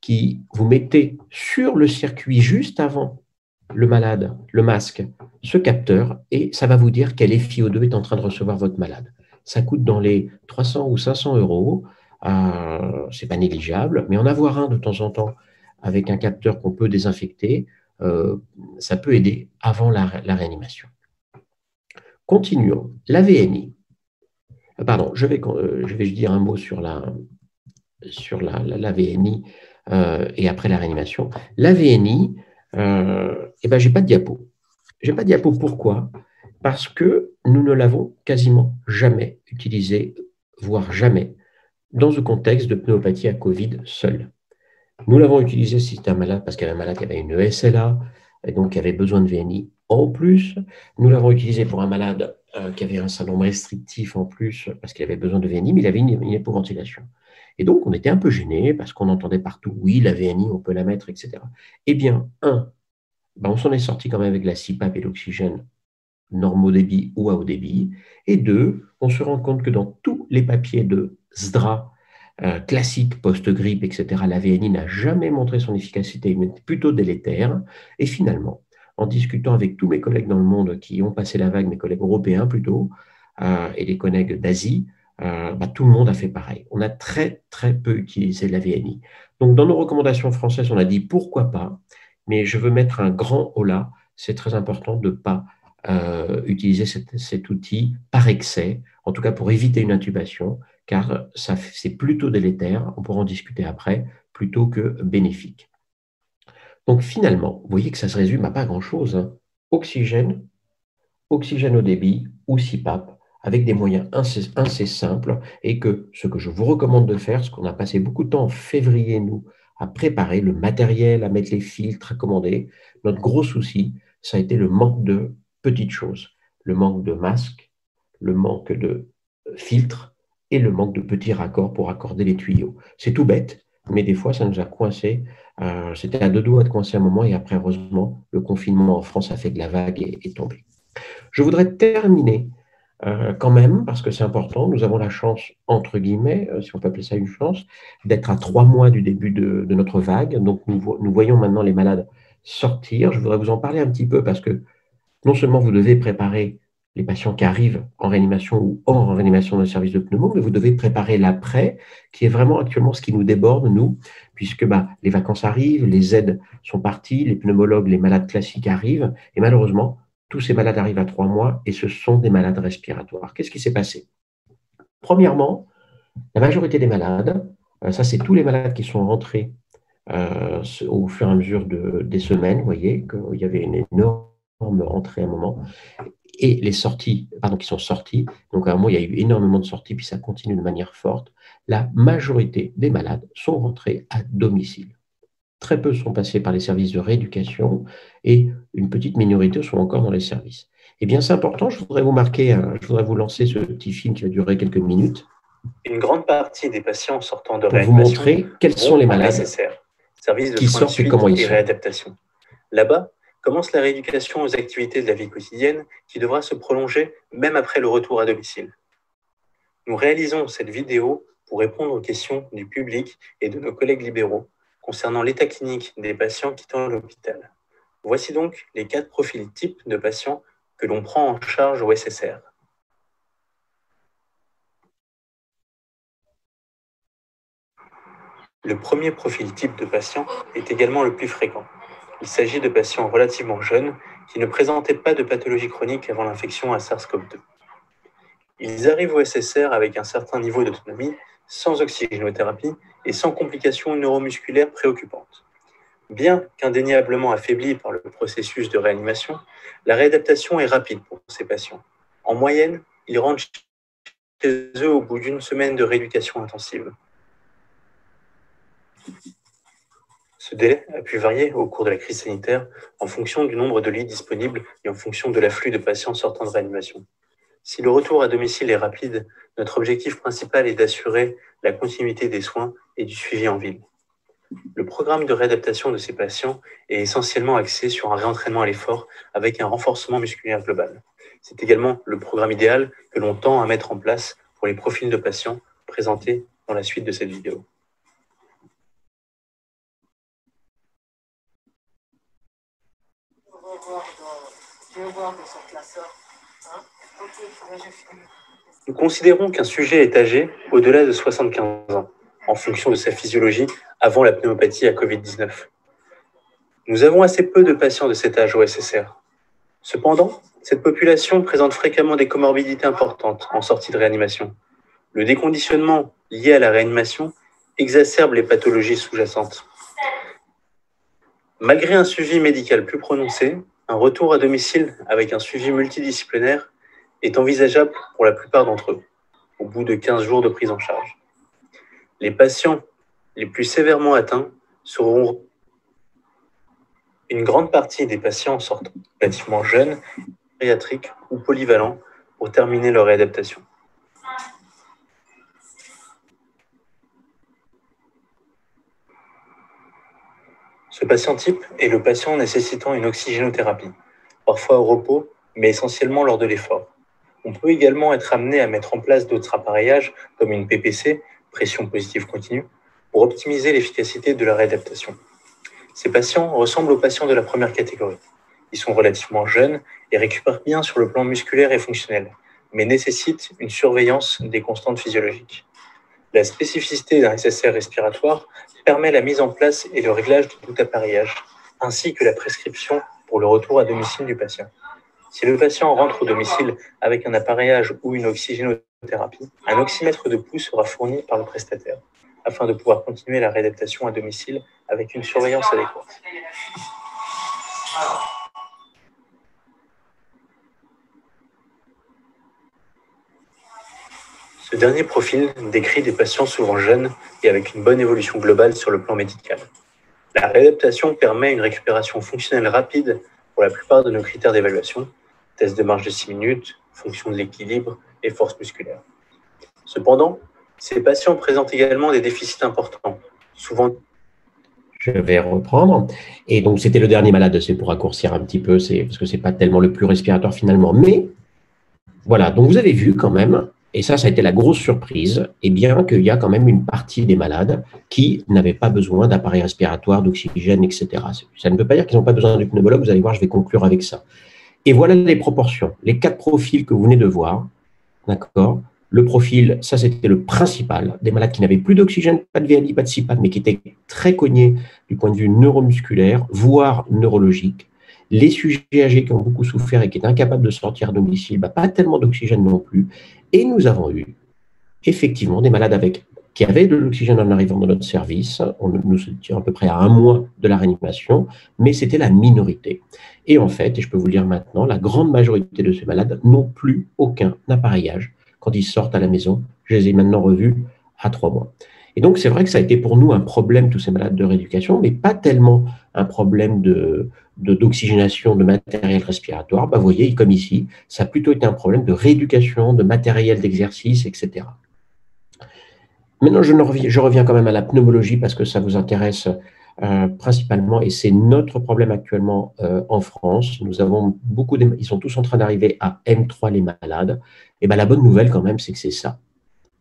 qui vous mettez sur le circuit juste avant le malade, le masque, ce capteur, et ça va vous dire quel FiO2 est en train de recevoir votre malade. Ça coûte dans les 300 ou 500 euros, c'est pas négligeable, mais en avoir un de temps en temps avec un capteur qu'on peut désinfecter, ça peut aider avant la réanimation. Continuons. La VNI. Pardon, je vais dire un mot sur la VNI et après la réanimation. La VNI, j'ai pas de diapo. J'ai pas de diapo, pourquoi? Parce que nous ne l'avons quasiment jamais utilisé, voire jamais, dans le contexte de pneumopathie à Covid seul. Nous l'avons utilisé si c'était un malade, parce qu'il y avait un malade qui avait une SLA, et donc qui avait besoin de VNI en plus. Nous l'avons utilisé pour un malade qui avait un syndrome restrictif en plus, parce qu'il avait besoin de VNI, mais il avait une hypoventilation. Et donc, on était un peu gêné parce qu'on entendait partout, oui, la VNI, on peut la mettre, etc. Eh bien, on s'en est sorti quand même avec la CPAP et l'oxygène normaux débit ou à haut débit. Et 2, on se rend compte que dans tous les papiers de SDRA classique, post-grippe, etc., la VNI n'a jamais montré son efficacité, mais plutôt délétère. Et finalement, en discutant avec tous mes collègues dans le monde qui ont passé la vague, mes collègues européens plutôt, et les collègues d'Asie, tout le monde a fait pareil. On a très, très peu utilisé la VNI. Donc, dans nos recommandations françaises, on a dit pourquoi pas, mais je veux mettre un grand holà. C'est très important de ne pas utiliser cet outil par excès, en tout cas pour éviter une intubation, car c'est plutôt délétère, on pourra en discuter après, plutôt que bénéfique. Donc finalement, vous voyez que ça se résume à pas grand-chose. Hein. Oxygène au débit ou CPAP, avec des moyens assez simples, et que ce que je vous recommande de faire, ce qu'on a passé beaucoup de temps en février, nous, à préparer le matériel, à mettre les filtres, à commander, notre gros souci, ça a été le manque de petites choses, le manque de masques, le manque de filtres, et le manque de petits raccords pour raccorder les tuyaux. C'est tout bête, mais des fois, ça nous a coincés. C'était à 2 doigts de coincer un moment, et après, heureusement, le confinement en France a fait de la vague et est tombé. Je voudrais terminer quand même, parce que c'est important. Nous avons la chance, entre guillemets, si on peut appeler ça une chance, d'être à 3 mois du début de notre vague. Donc, nous voyons maintenant les malades sortir. Je voudrais vous en parler un petit peu parce que non seulement vous devez préparer les patients qui arrivent en réanimation ou hors en réanimation d'un service de pneumo, mais vous devez préparer l'après, qui est vraiment actuellement ce qui nous déborde, nous, puisque les vacances arrivent, les aides sont parties, les pneumologues, les malades classiques arrivent, et malheureusement, tous ces malades arrivent à 3 mois, et ce sont des malades respiratoires. Qu'est-ce qui s'est passé? Premièrement, la majorité des malades, ça c'est tous les malades qui sont rentrés au fur et à mesure des semaines, vous voyez qu'il y avait une énorme rentrée à un moment, et les sorties, pardon, qui sont sorties, donc à un moment, il y a eu énormément de sorties, puis ça continue de manière forte, la majorité des malades sont rentrés à domicile. Très peu sont passés par les services de rééducation et une petite minorité sont encore dans les services. Eh bien, c'est important, je voudrais vous lancer ce petit film qui va durer quelques minutes. Une grande partie des patients sortant de réanimation. Pour vous montrer quels sont les malades qui sortent et comment ils sont. Réadaptation. Là-bas, commence la rééducation aux activités de la vie quotidienne qui devra se prolonger même après le retour à domicile. Nous réalisons cette vidéo pour répondre aux questions du public et de nos collègues libéraux concernant l'état clinique des patients quittant l'hôpital. Voici donc les 4 profils types de patients que l'on prend en charge au SSR. Le premier profil type de patient est également le plus fréquent. Il s'agit de patients relativement jeunes qui ne présentaient pas de pathologie chronique avant l'infection à SARS-CoV-2. Ils arrivent au SSR avec un certain niveau d'autonomie, sans oxygénothérapie et sans complications neuromusculaires préoccupantes. Bien qu'indéniablement affaiblis par le processus de réanimation, la réadaptation est rapide pour ces patients. En moyenne, ils rentrent chez eux au bout d'une semaine de rééducation intensive. Ce délai a pu varier au cours de la crise sanitaire en fonction du nombre de lits disponibles et en fonction de l'afflux de patients sortant de réanimation. Si le retour à domicile est rapide, notre objectif principal est d'assurer la continuité des soins et du suivi en ville. Le programme de réadaptation de ces patients est essentiellement axé sur un réentraînement à l'effort avec un renforcement musculaire global. C'est également le programme idéal que l'on tend à mettre en place pour les profils de patients présentés dans la suite de cette vidéo. Je vais voir de son classeur. Hein? Okay, nous considérons qu'un sujet est âgé au-delà de 75 ans, en fonction de sa physiologie avant la pneumopathie à Covid-19. Nous avons assez peu de patients de cet âge au SSR. Cependant, cette population présente fréquemment des comorbidités importantes en sortie de réanimation. Le déconditionnement lié à la réanimation exacerbe les pathologies sous-jacentes. Malgré un suivi médical plus prononcé, un retour à domicile avec un suivi multidisciplinaire est envisageable pour la plupart d'entre eux, au bout de 15 jours de prise en charge. Les patients les plus sévèrement atteints seront une grande partie des patients sortant relativement jeunes, gériatriques ou polyvalents pour terminer leur réadaptation. Ce patient type est le patient nécessitant une oxygénothérapie, parfois au repos, mais essentiellement lors de l'effort. On peut également être amené à mettre en place d'autres appareillages, comme une PPC, pression positive continue, pour optimiser l'efficacité de la réadaptation. Ces patients ressemblent aux patients de la première catégorie. Ils sont relativement jeunes et récupèrent bien sur le plan musculaire et fonctionnel, mais nécessitent une surveillance des constantes physiologiques. La spécificité d'un SSR respiratoire permet la mise en place et le réglage de tout appareillage, ainsi que la prescription pour le retour à domicile du patient. Si le patient rentre au domicile avec un appareillage ou une oxygénothérapie, un oxymètre de pouls sera fourni par le prestataire, afin de pouvoir continuer la réadaptation à domicile avec une surveillance adéquate. Le dernier profil décrit des patients souvent jeunes et avec une bonne évolution globale sur le plan médical. La réadaptation permet une récupération fonctionnelle rapide pour la plupart de nos critères d'évaluation, test de marche de 6 minutes, fonction de l'équilibre et force musculaire. Cependant, ces patients présentent également des déficits importants, souvent... Je vais reprendre. Et donc, c'était le dernier malade, c'est pour raccourcir un petit peu, parce que ce n'est pas tellement le plus respiratoire finalement, mais... Voilà, donc vous avez vu quand même, et ça a été la grosse surprise, eh bien qu'il y a quand même une partie des malades qui n'avaient pas besoin d'appareils respiratoires, d'oxygène, etc. Ça ne veut pas dire qu'ils n'ont pas besoin du pneumologue, vous allez voir, je vais conclure avec ça. Et voilà les proportions, les 4 profils que vous venez de voir, d'accord. Le profil, ça c'était le principal, des malades qui n'avaient plus d'oxygène, pas de VNI, pas de CPAP, mais qui étaient très cognés du point de vue neuromusculaire, voire neurologique. Les sujets âgés qui ont beaucoup souffert et qui étaient incapables de sortir à domicile, bah, pas tellement d'oxygène non plus. Et nous avons eu effectivement des malades qui avaient de l'oxygène en arrivant dans notre service. Nous étions à peu près à 1 mois de la réanimation, mais c'était la minorité. Et en fait, et je peux vous le dire maintenant, la grande majorité de ces malades n'ont plus aucun appareillage. Quand ils sortent à la maison, je les ai maintenant revus à 3 mois. Et donc, c'est vrai que ça a été pour nous un problème, tous ces malades de rééducation, mais pas tellement un problème d'oxygénation de matériel respiratoire. Bah, vous voyez, comme ici, ça a plutôt été un problème de rééducation, de matériel d'exercice, etc. Maintenant, je reviens quand même à la pneumologie parce que ça vous intéresse principalement, et c'est notre problème actuellement en France. Nous avons beaucoup, ils sont tous en train d'arriver à M3 les malades. Et ben la bonne nouvelle quand même, c'est que c'est ça.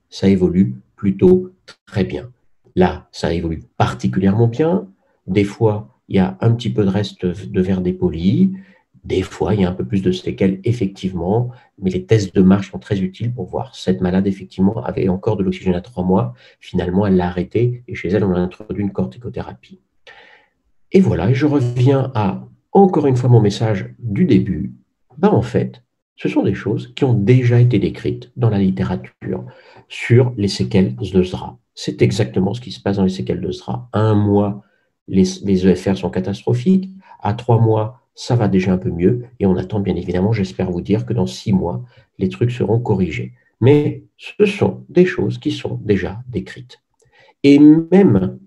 Ça évolue plutôt très bien. Là, ça évolue particulièrement bien. Des fois, il y a un petit peu de reste de verre dépoli. Des fois, il y a un peu plus de séquelles, effectivement, mais les tests de marche sont très utiles pour voir. Cette malade, effectivement, avait encore de l'oxygène à 3 mois. Finalement, elle l'a arrêtée et chez elle, on a introduit une corticothérapie. Et voilà, je reviens à, encore une fois, mon message du début. Ben, en fait, ce sont des choses qui ont déjà été décrites dans la littérature sur les séquelles de SDRA. C'est exactement ce qui se passe dans les séquelles de SDRA. À 1 mois, les EFR sont catastrophiques. À 3 mois, ça va déjà un peu mieux et on attend bien évidemment, j'espère vous dire que dans 6 mois, les trucs seront corrigés. Mais ce sont des choses qui sont déjà décrites. Et même,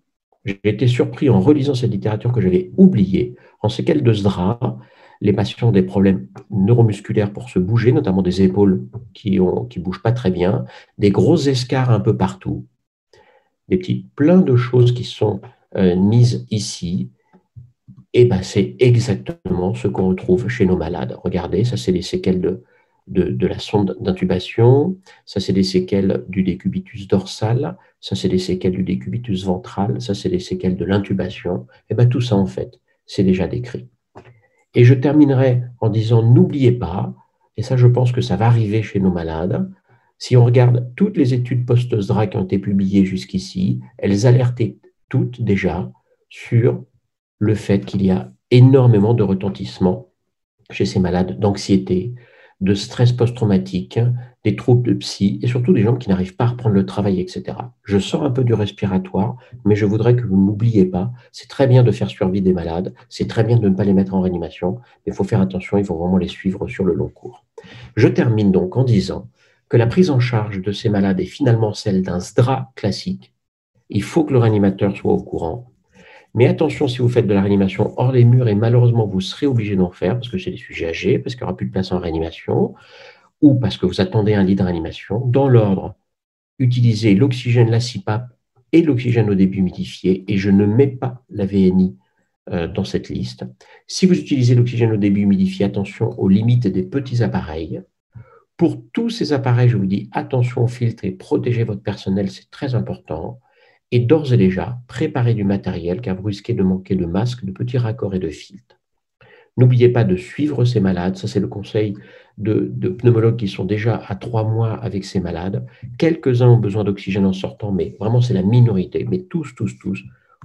j'ai été surpris en relisant cette littérature que j'avais oubliée, en séquelles de SDRA, les patients ont des problèmes neuromusculaires pour se bouger, notamment des épaules qui ne bougent pas très bien, des gros escarres un peu partout, plein de choses qui sont mises ici. Et ben, c'est exactement ce qu'on retrouve chez nos malades. Regardez, ça c'est les séquelles de la sonde d'intubation, ça c'est des séquelles du décubitus dorsal, ça c'est des séquelles du décubitus ventral, ça c'est des séquelles de l'intubation. Et ben, tout ça en fait, c'est déjà décrit. Et je terminerai en disant, n'oubliez pas, et ça je pense que ça va arriver chez nos malades, si on regarde toutes les études post-SDRA qui ont été publiées jusqu'ici, elles alertaient toutes déjà sur le fait qu'il y a énormément de retentissement chez ces malades d'anxiété, de stress post-traumatique, des troubles de psy et surtout des gens qui n'arrivent pas à reprendre le travail, etc. Je sors un peu du respiratoire, mais je voudrais que vous n'oubliez pas, c'est très bien de faire survivre des malades, c'est très bien de ne pas les mettre en réanimation, mais il faut faire attention, il faut vraiment les suivre sur le long cours. Je termine donc en disant que la prise en charge de ces malades est finalement celle d'un SDRA classique. Il faut que le réanimateur soit au courant. Mais attention, si vous faites de la réanimation hors les murs, et malheureusement, vous serez obligé d'en faire parce que c'est des sujets âgés, parce qu'il n'y aura plus de place en réanimation, ou parce que vous attendez un lit de réanimation, dans l'ordre, utilisez l'oxygène, la CPAP et l'oxygène au début humidifié, et je ne mets pas la VNI dans cette liste. Si vous utilisez l'oxygène au début humidifié, attention aux limites des petits appareils. Pour tous ces appareils, je vous dis attention au filtre et protégez votre personnel, c'est très important. Et d'ores et déjà, préparez du matériel car vous risquez de manquer de masques, de petits raccords et de filtres. N'oubliez pas de suivre ces malades, ça c'est le conseil de pneumologues qui sont déjà à 3 mois avec ces malades. Quelques-uns ont besoin d'oxygène en sortant, mais vraiment c'est la minorité, mais tous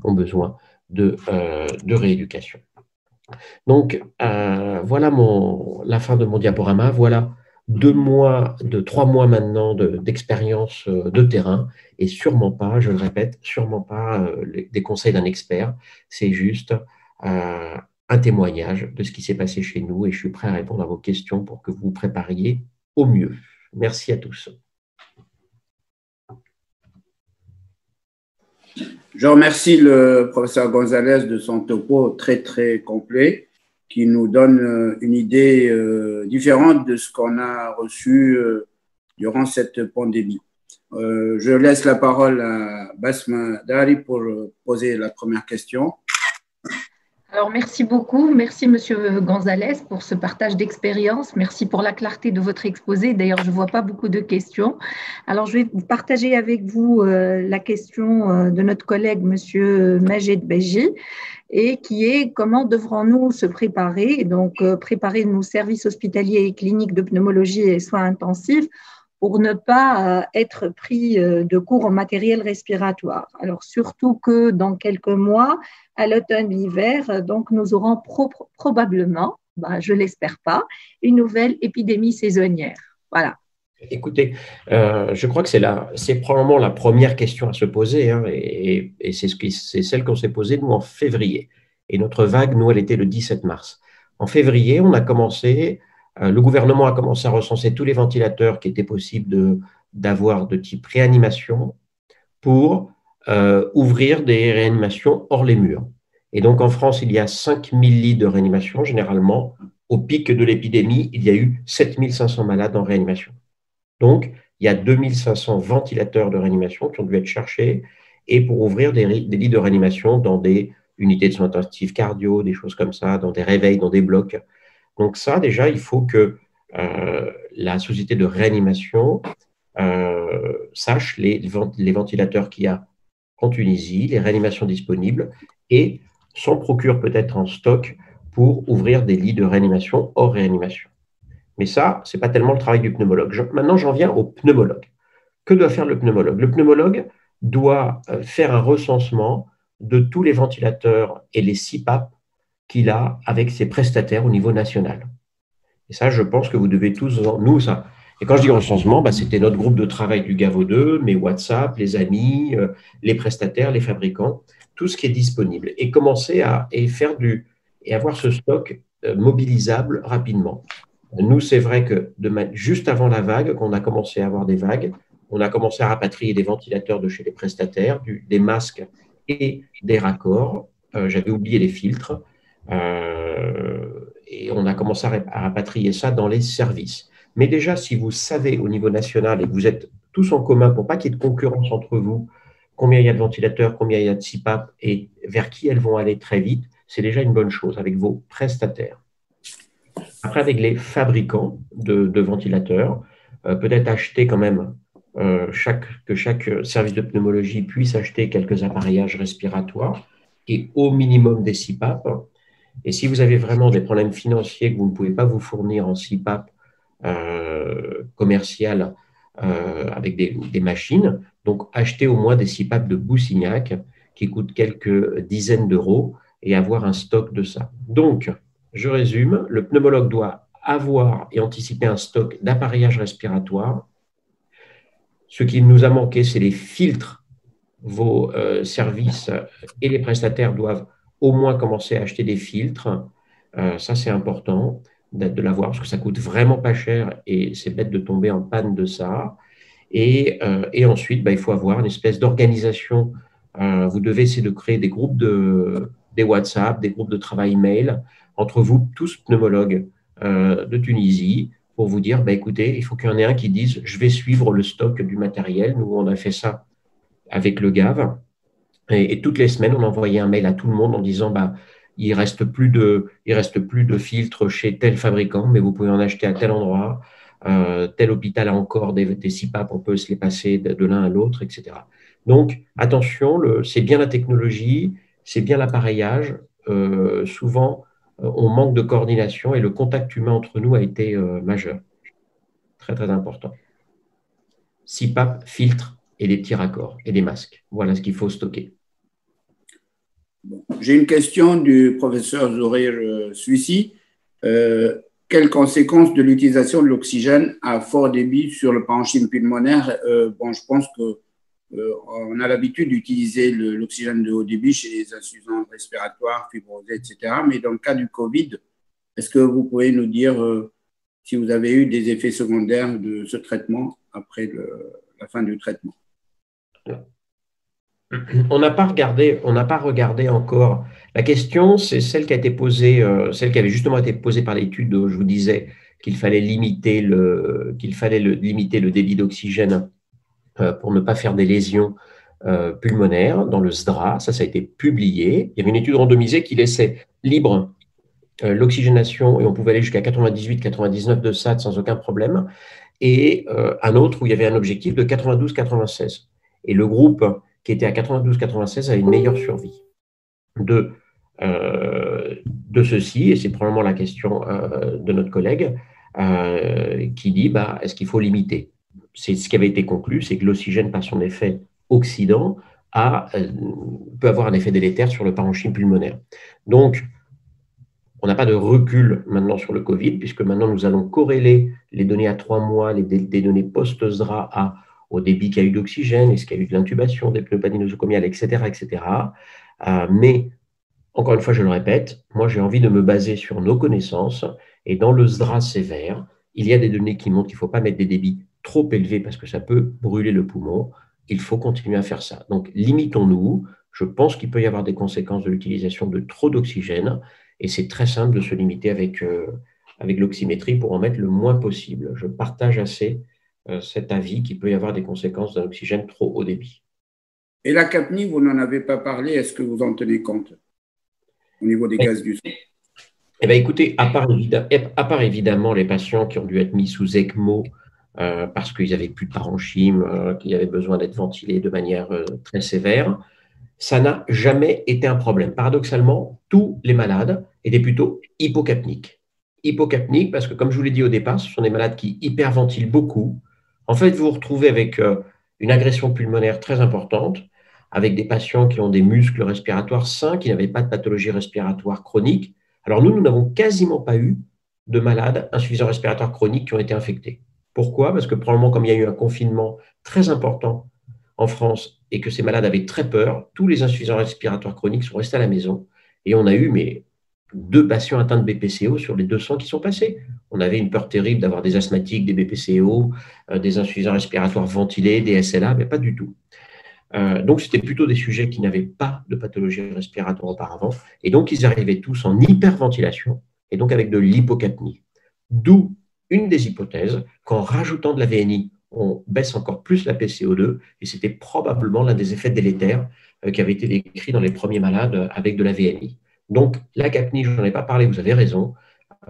ont besoin de rééducation. Donc voilà la fin de mon diaporama, voilà 3 mois maintenant d'expérience de terrain et sûrement pas, je le répète, sûrement pas des conseils d'un expert, c'est juste un témoignage de ce qui s'est passé chez nous et je suis prêt à répondre à vos questions pour que vous vous prépariez au mieux. Merci à tous. Je remercie le professeur Gonzalez de son topo très complet, qui nous donne une idée différente de ce qu'on a reçu durant cette pandémie. Je laisse la parole à Besma Ourari pour poser la première question. Alors, merci beaucoup. Merci, Monsieur Gonzalez, pour ce partage d'expérience. Merci pour la clarté de votre exposé. D'ailleurs, je ne vois pas beaucoup de questions. Alors, je vais partager avec vous la question de notre collègue, Monsieur Majed Beji, et qui est: comment devrons-nous se préparer, donc préparer nos services hospitaliers et cliniques de pneumologie et soins intensifs pour ne pas être pris de court en matériel respiratoire. Alors, surtout que dans quelques mois, à l'automne-hiver, donc nous aurons probablement, je l'espère pas, une nouvelle épidémie saisonnière. Voilà. Écoutez, je crois que c'est probablement la première question à se poser, hein, et c'est celle qu'on s'est posée, nous, en février. Et notre vague, nous, elle était le 17 mars. En février, on a commencé... Le gouvernement a commencé à recenser tous les ventilateurs qui étaient possibles d'avoir de type réanimation pour ouvrir des réanimations hors les murs. Et donc, en France, il y a 5000 lits de réanimation, généralement. Au pic de l'épidémie, il y a eu 7500 malades en réanimation. Donc, il y a 2500 ventilateurs de réanimation qui ont dû être cherchés et pour ouvrir des lits de réanimation dans des unités de soins intensifs cardio, des choses comme ça, dans des réveils, dans des blocs. Donc ça, déjà, il faut que la société de réanimation sache les ventilateurs qu'il y a en Tunisie, les réanimations disponibles, et s'en procure peut-être en stock pour ouvrir des lits de réanimation hors réanimation. Mais ça, ce n'est pas tellement le travail du pneumologue. Maintenant, j'en viens au pneumologue. Que doit faire le pneumologue? Le pneumologue doit faire un recensement de tous les ventilateurs et les CPAP qu'il a avec ses prestataires au niveau national. Et ça, je pense que vous devez tous, nous, ça. Et quand je dis recensement, c'était notre groupe de travail du GAVO2, mes WhatsApp, les amis, les prestataires, les fabricants, tout ce qui est disponible. Et commencer à avoir ce stock mobilisable rapidement. Nous, c'est vrai que juste avant la vague, qu'on a commencé à avoir des vagues, on a commencé à rapatrier des ventilateurs de chez les prestataires, des masques et des raccords. J'avais oublié les filtres. Et on a commencé à rapatrier ça dans les services. Mais déjà, si vous savez au niveau national et que vous êtes tous en commun pour pas qu'il y ait de concurrence entre vous, combien il y a de ventilateurs, combien il y a de CPAP et vers qui elles vont aller très vite, c'est déjà une bonne chose avec vos prestataires. Après, avec les fabricants de ventilateurs, peut-être acheter quand même que chaque service de pneumologie puisse acheter quelques appareillages respiratoires et au minimum des CPAP. Et si vous avez vraiment des problèmes financiers que vous ne pouvez pas vous fournir en CPAP commercial avec des machines, donc achetez au moins des CPAP de Boussignac qui coûtent quelques dizaines d'euros et avoir un stock de ça. Donc, je résume, le pneumologue doit avoir et anticiper un stock d'appareillage respiratoire. Ce qui nous a manqué, c'est les filtres. Vos services et les prestataires doivent au moins commencer à acheter des filtres. Ça, c'est important de l'avoir parce que ça coûte vraiment pas cher et c'est bête de tomber en panne de ça. Et ensuite, il faut avoir une espèce d'organisation. Vous devez essayer de créer des groupes des WhatsApp, des groupes de travail mail entre vous, tous pneumologues de Tunisie, pour vous dire, écoutez, il faut qu'il y en ait un qui dise, je vais suivre le stock du matériel. Nous, on a fait ça avec le GAV. Et toutes les semaines, on envoyait un mail à tout le monde en disant il reste plus de filtres chez tel fabricant, mais vous pouvez en acheter à tel endroit, tel hôpital a encore des CPAP, on peut se les passer de l'un à l'autre, etc. Donc, attention, c'est bien la technologie, c'est bien l'appareillage. Souvent, on manque de coordination et le contact humain entre nous a été majeur. Très, très important. CPAP, filtre et des petits raccords et des masques. Voilà ce qu'il faut stocker. J'ai une question du professeur Zourir-Suissi. Quelles conséquences de l'utilisation de l'oxygène à fort débit sur le parenchyme pulmonaire? Je pense qu'on a l'habitude d'utiliser l'oxygène de haut débit chez les insuffisants respiratoires, fibrosés, etc. Mais dans le cas du Covid, est-ce que vous pouvez nous dire si vous avez eu des effets secondaires de ce traitement après la fin du traitement? On n'a pas regardé encore. La question, c'est celle qui a été posée, celle qui avait justement été posée par l'étude où je vous disais qu'il fallait limiter le débit d'oxygène pour ne pas faire des lésions pulmonaire dans le SDRA, ça a été publié. Il y avait une étude randomisée qui laissait libre l'oxygénation et on pouvait aller jusqu'à 98-99 de SAT sans aucun problème, et un autre où il y avait un objectif de 92-96. Et le groupe qui était à 92-96 avait une meilleure survie de ceci, et c'est probablement la question de notre collègue qui dit est-ce qu'il faut limiter? C'est ce qui avait été conclu, c'est que l'oxygène par son effet oxydant peut avoir un effet délétère sur le parenchyme pulmonaire. Donc, on n'a pas de recul maintenant sur le Covid, puisque maintenant nous allons corréler les données à 3 mois, les données post-SDRA au débit qu'il y a eu d'oxygène, est-ce qu'il y a eu de l'intubation, des pneumonies nosocomiales, etc. etc. Mais, encore une fois, je le répète, moi j'ai envie de me baser sur nos connaissances, et dans le SDRA sévère, il y a des données qui montent, il ne faut pas mettre des débits trop élevés parce que ça peut brûler le poumon, il faut continuer à faire ça. Donc, limitons-nous, je pense qu'il peut y avoir des conséquences de l'utilisation de trop d'oxygène, et c'est très simple de se limiter avec l'oxymétrie pour en mettre le moins possible. Je partage assez cet avis qu'il peut y avoir des conséquences d'un oxygène trop haut débit. Et la CAPNI, vous n'en avez pas parlé, est-ce que vous en tenez compte au niveau des gaz du sang? Eh bien, écoutez, à part évidemment les patients qui ont dû être mis sous ECMO parce qu'ils n'avaient plus de parenchyme, qu'ils avaient besoin d'être ventilés de manière très sévère, ça n'a jamais été un problème. Paradoxalement, tous les malades étaient plutôt hypocapniques. Hypocapniques parce que, comme je vous l'ai dit au départ, ce sont des malades qui hyperventilent beaucoup. En fait, vous vous retrouvez avec une agression pulmonaire très importante, avec des patients qui ont des muscles respiratoires sains, qui n'avaient pas de pathologie respiratoire chronique. Alors nous n'avons quasiment pas eu de malades insuffisants respiratoires chroniques qui ont été infectés. Pourquoi? Parce que probablement, comme il y a eu un confinement très important en France et que ces malades avaient très peur, tous les insuffisants respiratoires chroniques sont restés à la maison. Et on a eu 2 patients atteints de BPCO sur les 200 qui sont passés. On avait une peur terrible d'avoir des asthmatiques, des BPCO, des insuffisants respiratoires ventilés, des SLA, mais pas du tout. Donc, c'était plutôt des sujets qui n'avaient pas de pathologie respiratoire auparavant. Et donc, ils arrivaient tous en hyperventilation et donc avec de l'hypocapnie. D'où une des hypothèses qu'en rajoutant de la VNI, on baisse encore plus la PCO2, et c'était probablement l'un des effets délétères qui avait été décrit dans les premiers malades avec de la VNI. Donc, la CAPNI, je n'en ai pas parlé, vous avez raison,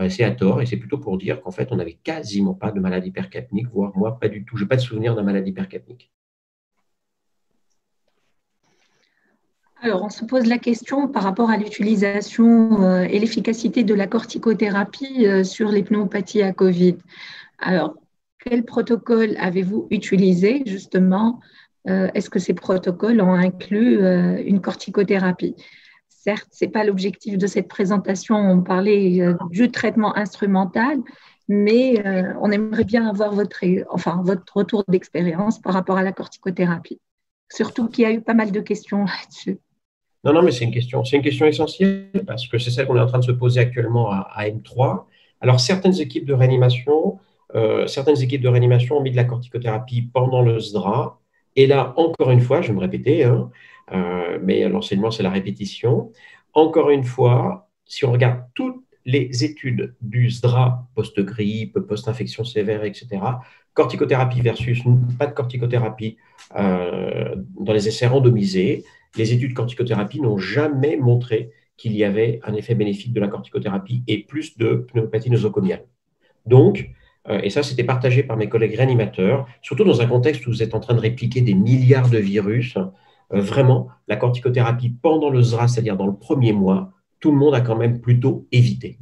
c'est à tort, et c'est plutôt pour dire qu'en fait, on n'avait quasiment pas de malade hypercapnique, voire moi, pas du tout, je n'ai pas de souvenir d'un malade hypercapnique. Alors, on se pose la question par rapport à l'utilisation et l'efficacité de la corticothérapie sur les pneumopathies à Covid. Alors, quel protocole avez-vous utilisé, justement? Est-ce que ces protocoles ont inclus une corticothérapie? Certes, ce n'est pas l'objectif de cette présentation, on parlait du traitement instrumental, mais on aimerait bien avoir votre retour d'expérience par rapport à la corticothérapie. Surtout qu'il y a eu pas mal de questions là-dessus. Non, mais c'est une question essentielle parce que c'est celle qu'on est en train de se poser actuellement à M3. Alors, certaines équipes de réanimation ont mis de la corticothérapie pendant le SDRA. Et là, encore une fois, je vais me répéter, mais l'enseignement, c'est la répétition. Encore une fois, si on regarde toutes les études du SDRA, post-grippe, post-infection sévère, etc., corticothérapie versus pas de corticothérapie dans les essais randomisés, les études de corticothérapie n'ont jamais montré qu'il y avait un effet bénéfique de la corticothérapie et plus de pneumopathie nosocomiale. Donc, et ça, c'était partagé par mes collègues réanimateurs, surtout dans un contexte où vous êtes en train de répliquer des milliards de virus, vraiment, la corticothérapie pendant le SDRA, c'est-à-dire dans le premier mois, tout le monde a quand même plutôt évité.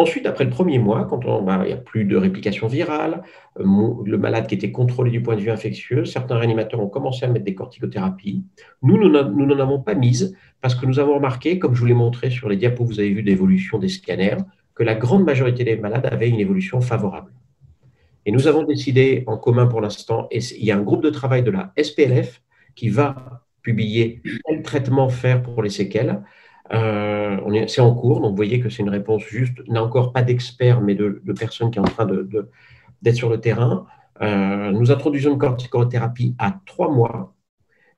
Ensuite, après le premier mois, quand il n'y a plus de réplication virale, le malade qui était contrôlé du point de vue infectieux, certains réanimateurs ont commencé à mettre des corticothérapies. Nous n'en avons pas mises parce que nous avons remarqué, comme je vous l'ai montré sur les diapos, vous avez vu d'évolution des scanners, que la grande majorité des malades avaient une évolution favorable. Et nous avons décidé en commun pour l'instant, et il y a un groupe de travail de la SPLF qui va publier quel traitement faire pour les séquelles. C'est en cours, donc vous voyez que c'est une réponse juste, n'a encore pas d'experts, mais de personnes qui sont en train d'être sur le terrain. Nous introduisons une corticothérapie à 3 mois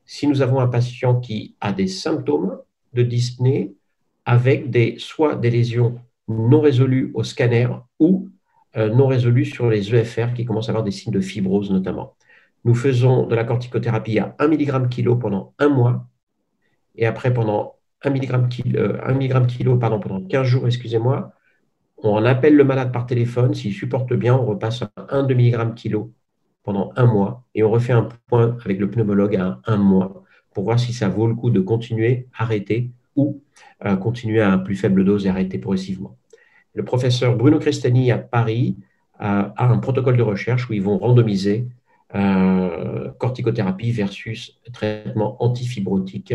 si nous avons un patient qui a des symptômes de dyspnée avec soit des lésions non résolues au scanner ou non résolues sur les EFR qui commencent à avoir des signes de fibrose notamment. Nous faisons de la corticothérapie à 1 mg kg pendant un mois et après pendant 1 mg kg pendant 15 jours, excusez-moi. On appelle le malade par téléphone, s'il supporte bien, on repasse à 1,2 mg kg pendant un mois et on refait un point avec le pneumologue à un mois pour voir si ça vaut le coup de continuer, arrêter ou continuer à plus faible dose et arrêter progressivement. Le professeur Bruno Crestani à Paris a un protocole de recherche où ils vont randomiser corticothérapie versus traitement antifibrotique.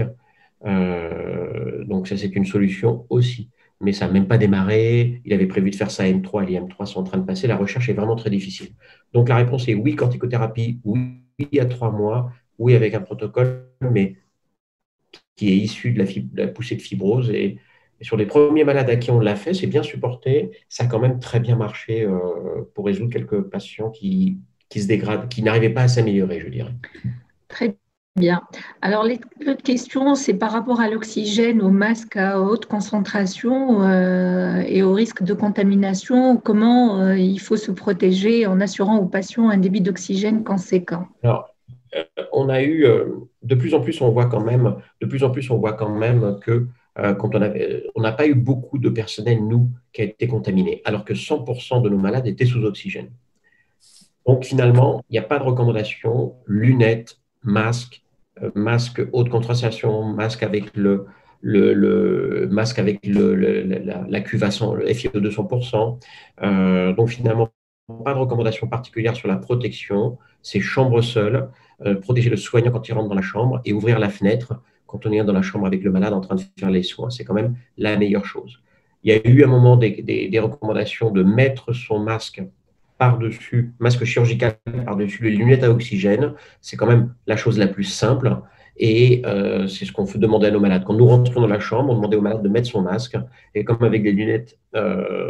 Donc ça, c'est une solution aussi. Mais ça n'a même pas démarré. Il avait prévu de faire ça à M3 et les M3 sont en train de passer. La recherche est vraiment très difficile. Donc la réponse est oui, corticothérapie, oui à 3 mois, oui avec un protocole, mais qui est issu de la poussée de fibrose. Et sur les premiers malades à qui on l'a fait, c'est bien supporté. Ça a quand même très bien marché pour résoudre quelques patients qui se dégradent, qui n'arrivaient pas à s'améliorer, je dirais. Très bien. Alors, l'autre question, c'est par rapport à l'oxygène, aux masques à haute concentration et au risque de contamination, comment il faut se protéger en assurant aux patients un débit d'oxygène conséquent? Alors, on a eu, de plus en plus, on voit quand même, que quand on n'a pas eu beaucoup de personnel, nous, qui a été contaminé, alors que 100% de nos malades étaient sous oxygène. Donc, finalement, il n'y a pas de recommandation, lunettes, masques, masque haute concentration, masque avec la cuve à 100, le FiO2 100%. Donc, finalement, pas de recommandation particulière sur la protection. C'est chambre seule, protéger le soignant quand il rentre dans la chambre et ouvrir la fenêtre quand on est dans la chambre avec le malade en train de faire les soins. C'est quand même la meilleure chose. Il y a eu à un moment des recommandations de mettre son masque par-dessus, masque chirurgical par-dessus les lunettes à oxygène. C'est quand même la chose la plus simple et c'est ce qu'on demandait à nos malades. Quand nous rentrons dans la chambre, on demandait aux malades de mettre son masque et comme avec des lunettes,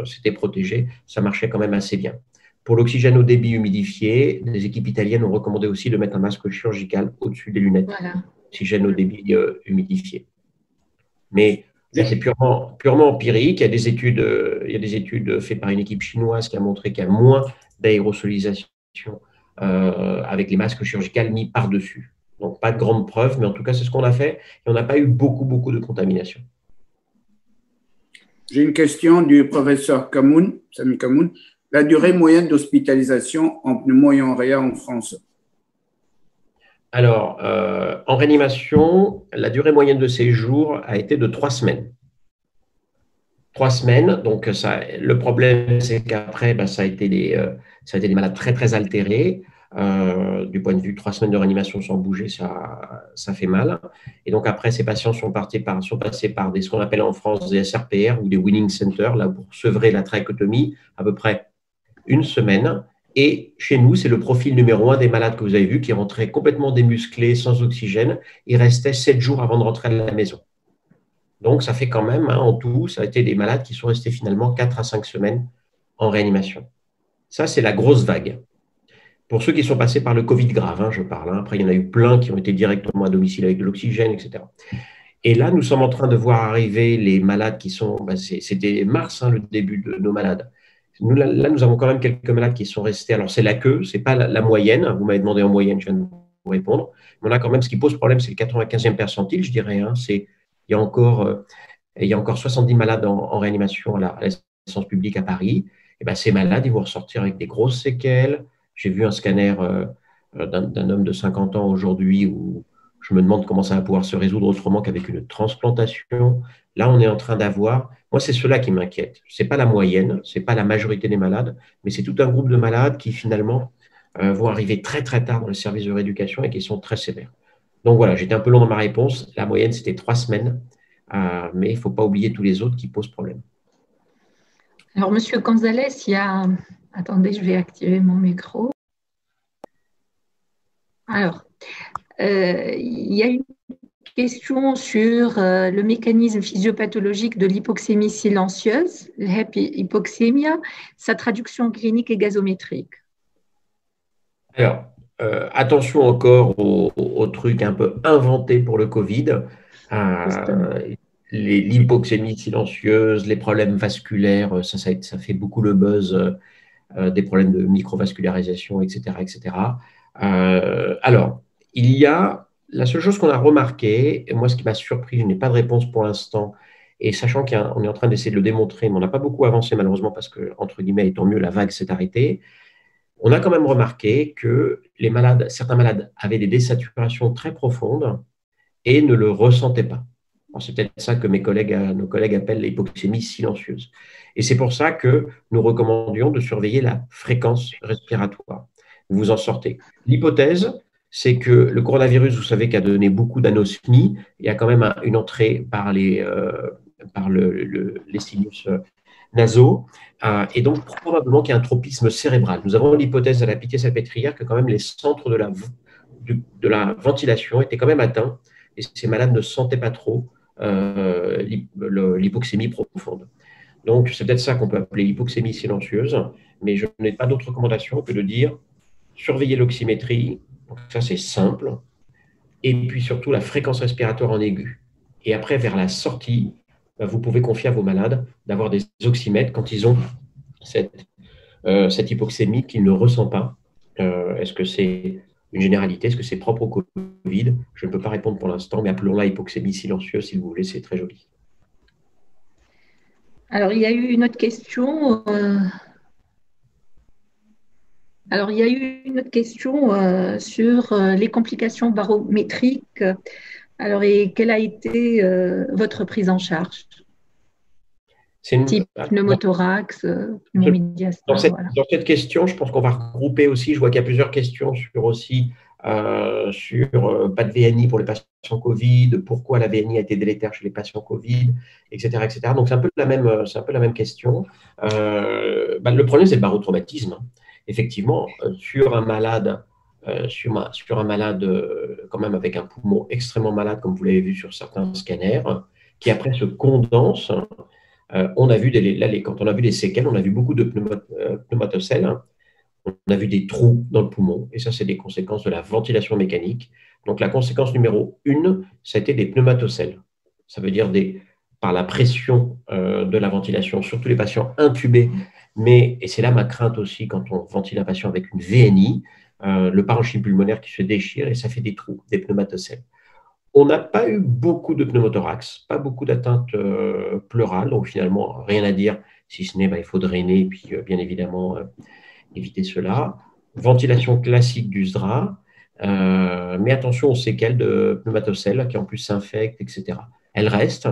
c'était protégé, ça marchait quand même assez bien. Pour l'oxygène au débit humidifié, les équipes italiennes ont recommandé aussi de mettre un masque chirurgical au-dessus des lunettes. Voilà. Oxygène au débit humidifié. Mais c'est purement empirique. Il y a des études faites par une équipe chinoise qui a montré qu'il y a moins d'aérosolisation avec les masques chirurgicaux mis par-dessus. Donc, pas de grandes preuves, mais en tout cas, c'est ce qu'on a fait. Et on n'a pas eu beaucoup de contamination. J'ai une question du professeur Kamoun, Sami Kamoun. La durée moyenne d'hospitalisation en pneumo et en réa en France? Alors, en réanimation, la durée moyenne de séjour a été de 3 semaines. 3 semaines, donc ça, le problème, c'est qu'après, ça a été des malades très altérés. Du point de vue, 3 semaines de réanimation sans bouger, ça fait mal. Et donc après, ces patients sont passés par ce qu'on appelle en France des SRPR ou des winning centers, là pour sevrer la trachéotomie, à peu près 1 semaine. Et chez nous, c'est le profil numéro 1 des malades que vous avez vu qui rentraient complètement démusclés, sans oxygène. Ils restaient 7 jours avant de rentrer à la maison. Donc, ça fait quand même, en tout, ça a été des malades qui sont restés finalement 4 à 5 semaines en réanimation. Ça, c'est la grosse vague. Pour ceux qui sont passés par le Covid grave, je parle. Après, il y en a eu plein qui ont été directement à domicile avec de l'oxygène, etc. Et là, nous sommes en train de voir arriver les malades qui sont… c'était mars, le début de nos malades. Nous, là, nous avons quand même quelques malades qui sont restés. Alors, c'est la queue, ce n'est pas la moyenne. Vous m'avez demandé en moyenne, je viens de vous répondre. Mais on a quand même, ce qui pose problème, c'est le 95e percentile, je dirais. Il y a encore 70 malades en réanimation à la séance publique à Paris. Et ben, ces malades, ils vont ressortir avec des grosses séquelles. J'ai vu un scanner d'un homme de 50 ans aujourd'hui où je me demande comment ça va pouvoir se résoudre autrement qu'avec une transplantation. Là, on est en train d'avoir… Moi, c'est cela qui m'inquiète. Ce n'est pas la moyenne, ce n'est pas la majorité des malades, mais c'est tout un groupe de malades qui, finalement, vont arriver très tard dans le service de rééducation et qui sont très sévères. Donc, voilà, j'étais un peu long dans ma réponse. La moyenne, c'était 3 semaines, mais il ne faut pas oublier tous les autres qui posent problème. Alors, Monsieur Gonzalez, il y a… Attendez, je vais activer mon micro. Alors, il y a une question sur le mécanisme physiopathologique de l'hypoxémie silencieuse, l'hypoxémia, sa traduction clinique et gazométrique. Alors, attention encore aux trucs un peu inventés pour le Covid. L'hypoxémie silencieuse, les problèmes vasculaires, ça fait beaucoup le buzz, des problèmes de microvascularisation, etc. Alors, il y a la seule chose qu'on a remarquée, et moi ce qui m'a surpris, je n'ai pas de réponse pour l'instant, et sachant qu'on est en train d'essayer de le démontrer, mais on n'a pas beaucoup avancé malheureusement parce que, entre guillemets, et tant mieux, la vague s'est arrêtée, on a quand même remarqué que les malades, certains malades avaient des désaturations très profondes et ne le ressentaient pas. C'est peut-être ça que nos collègues appellent l'hypoxémie silencieuse. Et c'est pour ça que nous recommandions de surveiller la fréquence respiratoire. Vous en sortez. L'hypothèse, c'est que le coronavirus, vous savez, qui a donné beaucoup d'anosmie, il y a quand même une entrée par les sinus nasaux, et donc probablement qu'il y a un tropisme cérébral. Nous avons l'hypothèse à la Pitié-Salpêtrière que quand même les centres de la ventilation étaient quand même atteints, et ces malades ne sentaient pas trop l'hypoxémie profonde. Donc, c'est peut-être ça qu'on peut appeler l'hypoxémie silencieuse, mais je n'ai pas d'autre recommandation que de dire surveiller l'oxymétrie, donc ça c'est simple, et puis surtout la fréquence respiratoire en aigu. Et après, vers la sortie, vous pouvez confier à vos malades d'avoir des oxymètres quand ils ont cette hypoxémie qu'ils ne ressentent pas. Est-ce que c'est une généralité? Est-ce que c'est propre au Covid? Je ne peux pas répondre pour l'instant, mais appelons-la hypoxémie silencieuse, si vous voulez, c'est très joli. Alors, il y a eu une autre question. Sur les complications barométriques. Alors, et quelle a été votre prise en charge? C'est une... Type pneumothorax, pneumomédiastin. Dans cette question, je pense qu'on va regrouper aussi, je vois qu'il y a plusieurs questions sur pas de VNI pour les patients Covid, pourquoi la VNI a été délétère chez les patients Covid, etc. etc. Donc, c'est un peu la même question. Le problème, c'est le barotraumatisme. Effectivement, sur un malade quand même avec un poumon extrêmement malade, comme vous l'avez vu sur certains scanners, qui après se condense, on a vu quand on a vu des séquelles, on a vu beaucoup de pneumatocells, on a vu des trous dans le poumon, et ça c'est des conséquences de la ventilation mécanique. Donc la conséquence numéro 1, ça a été des pneumatocells. Ça veut dire par la pression de la ventilation, surtout les patients intubés. Mais, et c'est là ma crainte aussi quand on ventile un patient avec une VNI, le parenchyme pulmonaire qui se déchire et ça fait des trous, des pneumatocells. On n'a pas eu beaucoup de pneumothorax, pas beaucoup d'atteintes pleurales, donc finalement rien à dire, si ce n'est il faut drainer et puis bien évidemment éviter cela. Ventilation classique du SDRA, mais attention aux séquelles de pneumatocells qui en plus s'infectent, etc. Elles restent.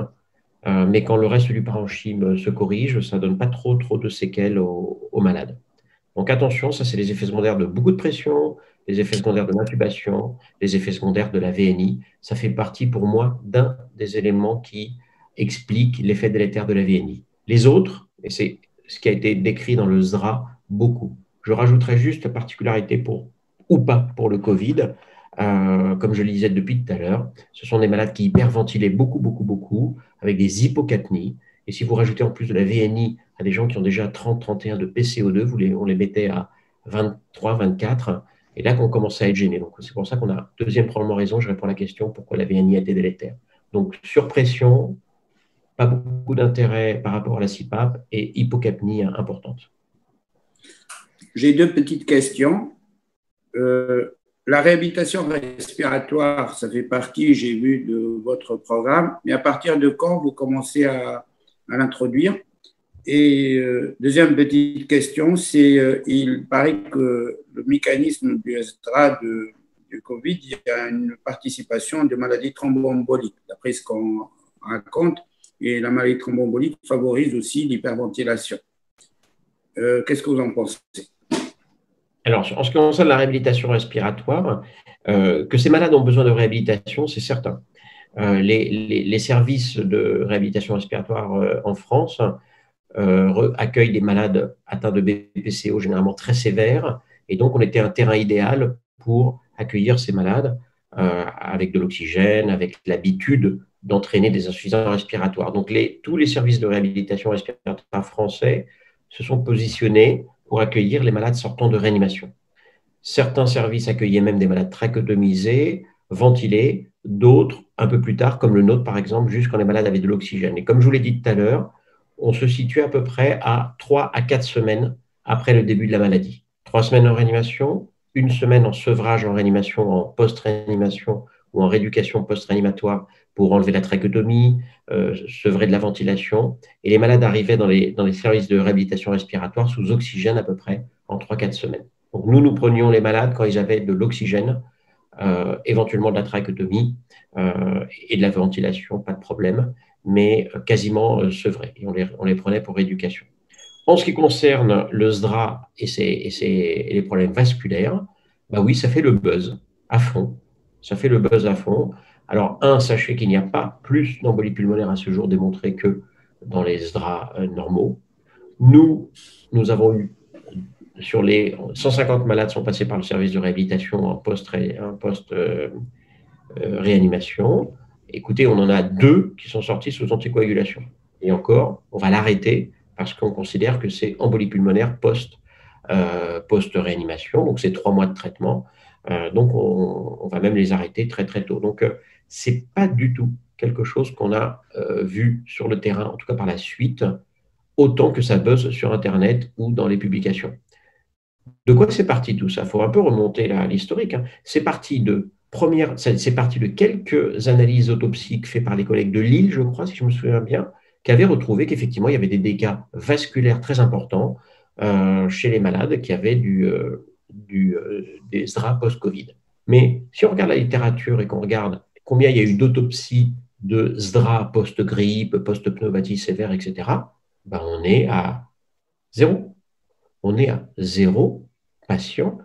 Mais quand le reste du parenchyme se corrige, ça ne donne pas trop de séquelles aux malades. Donc attention, ça c'est les effets secondaires de beaucoup de pression, les effets secondaires de l'intubation, les effets secondaires de la VNI. Ça fait partie pour moi d'un des éléments qui explique l'effet délétère de la VNI. Les autres, et c'est ce qui a été décrit dans le SDRA beaucoup. Je rajouterai juste la particularité pour le Covid, comme je le disais depuis tout à l'heure, ce sont des malades qui hyperventilaient beaucoup, avec des hypocapnies. Et si vous rajoutez en plus de la VNI à des gens qui ont déjà 30-31 de PCO2, on les mettait à 23-24, et là qu'on commençait à être gêné. Donc c'est pour ça qu'on a, deuxième probablement raison, je réponds à la question, pourquoi la VNI a été délétère. Donc surpression, pas beaucoup d'intérêt par rapport à la CPAP, et hypocapnie importante. J'ai deux petites questions. La réhabilitation respiratoire, ça fait partie, j'ai vu, de votre programme, mais à partir de quand vous commencez à l'introduire? Et deuxième petite question, c'est il paraît que le mécanisme du SDRA du Covid, il y a une participation de maladies thromboemboliques, d'après ce qu'on raconte, et la maladie thromboembolique favorise aussi l'hyperventilation. Qu'est-ce que vous en pensez? Alors, en ce qui concerne la réhabilitation respiratoire, que ces malades ont besoin de réhabilitation, c'est certain. Les services de réhabilitation respiratoire en France accueillent des malades atteints de BPCO généralement très sévères, et donc on était un terrain idéal pour accueillir ces malades avec de l'oxygène, avec l'habitude d'entraîner des insuffisances respiratoires. Donc tous les services de réhabilitation respiratoire français se sont positionnés pour accueillir les malades sortant de réanimation. Certains services accueillaient même des malades trachéotomisés, ventilés, d'autres un peu plus tard, comme le nôtre par exemple, juste quand les malades avaient de l'oxygène. Et comme je vous l'ai dit tout à l'heure, on se situe à peu près à 3 à 4 semaines après le début de la maladie. 3 semaines en réanimation, une semaine en sevrage, en réanimation, en post-réanimation ou en rééducation post-réanimatoire pour enlever la trachéotomie, sevrer de la ventilation. Et les malades arrivaient dans les services de réhabilitation respiratoire sous oxygène à peu près en 3-4 semaines. Donc nous, nous prenions les malades quand ils avaient de l'oxygène, éventuellement de la trachéotomie et de la ventilation, pas de problème, mais quasiment sevrés. Et on les prenait pour rééducation. En ce qui concerne le SDRA et les problèmes vasculaires, bah oui, ça fait le buzz à fond. Ça fait le buzz à fond. Alors, sachez qu'il n'y a pas plus d'embolie pulmonaire à ce jour démontrée que dans les SDRA normaux. Nous avons eu, sur les 150 malades sont passés par le service de réhabilitation en post-réanimation. Écoutez, on en a 2 qui sont sortis sous anticoagulation. Et encore, on va l'arrêter parce qu'on considère que c'est embolie pulmonaire post-réanimation. Donc, c'est 3 mois de traitement. Donc, on va même les arrêter très, très tôt. Donc, ce n'est pas du tout quelque chose qu'on a vu sur le terrain, en tout cas par la suite, autant que ça buzz sur Internet ou dans les publications. De quoi c'est parti tout ça? Il faut un peu remonter l'historique. Hein. C'est parti de quelques analyses autopsiques faites par les collègues de Lille, je crois, si je me souviens bien, qui avaient retrouvé qu'effectivement, il y avait des dégâts vasculaires très importants chez les malades qui avaient des SDRA post-Covid. Mais si on regarde la littérature et qu'on regarde combien il y a eu d'autopsies de SDRA post-grippe, post-pneumopathie sévère, etc., ben on est à 0. On est à 0 patients,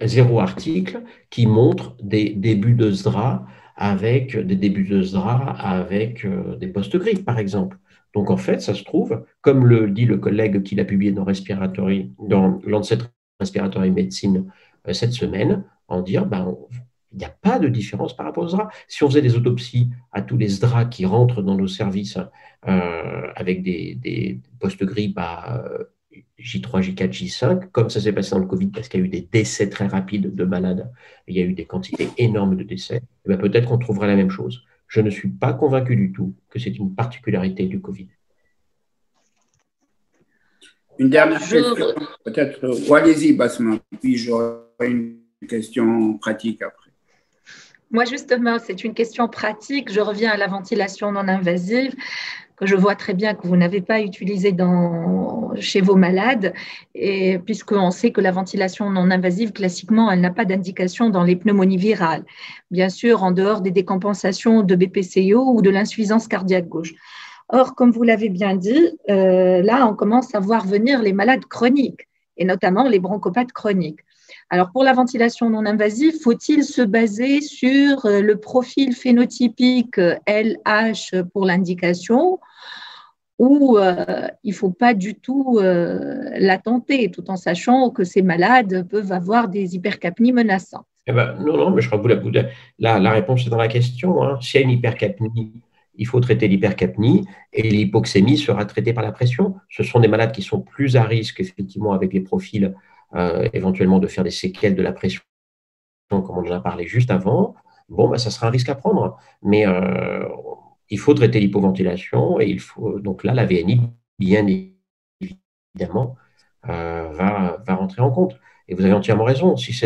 0 article qui montre des débuts de SDRA avec des post-grippe, par exemple. Donc, en fait, ça se trouve, comme le dit le collègue qui l'a publié dans Lancet Respiratory Medicine cette semaine, en dire il n'y a pas de différence par rapport aux SDRA. Si on faisait des autopsies à tous les SDRA qui rentrent dans nos services avec des post-grippe à J3, J4, J5, comme ça s'est passé dans le Covid parce qu'il y a eu des décès très rapides de malades, il y a eu des quantités énormes de décès, peut-être qu'on trouvera la même chose. Je ne suis pas convaincu du tout que c'est une particularité du Covid. Une dernière question, peut-être. Allez-y, Basma, puis j'aurai une question pratique après. Moi, justement, c'est une question pratique. Je reviens à la ventilation non invasive, que je vois très bien que vous n'avez pas utilisée chez vos malades, puisqu'on sait que la ventilation non invasive, classiquement, elle n'a pas d'indication dans les pneumonies virales, bien sûr, en dehors des décompensations de BPCO ou de l'insuffisance cardiaque gauche. Or, comme vous l'avez bien dit, là, on commence à voir venir les malades chroniques, et notamment les bronchopathes chroniques. Alors, pour la ventilation non invasive, faut-il se baser sur le profil phénotypique LH pour l'indication ou il ne faut pas du tout la tenter, tout en sachant que ces malades peuvent avoir des hypercapnies menaçantes? Non, mais je crois que la réponse est dans la question. Hein. S'il y a une hypercapnie, il faut traiter l'hypercapnie et l'hypoxémie sera traitée par la pression. Ce sont des malades qui sont plus à risque, effectivement, avec les profils éventuellement de faire des séquelles de la pression, comme on en a parlé juste avant. Ça sera un risque à prendre. Mais il faut traiter l'hypoventilation et il faut, donc là, la VNI, bien évidemment, va rentrer en compte. Et vous avez entièrement raison. Si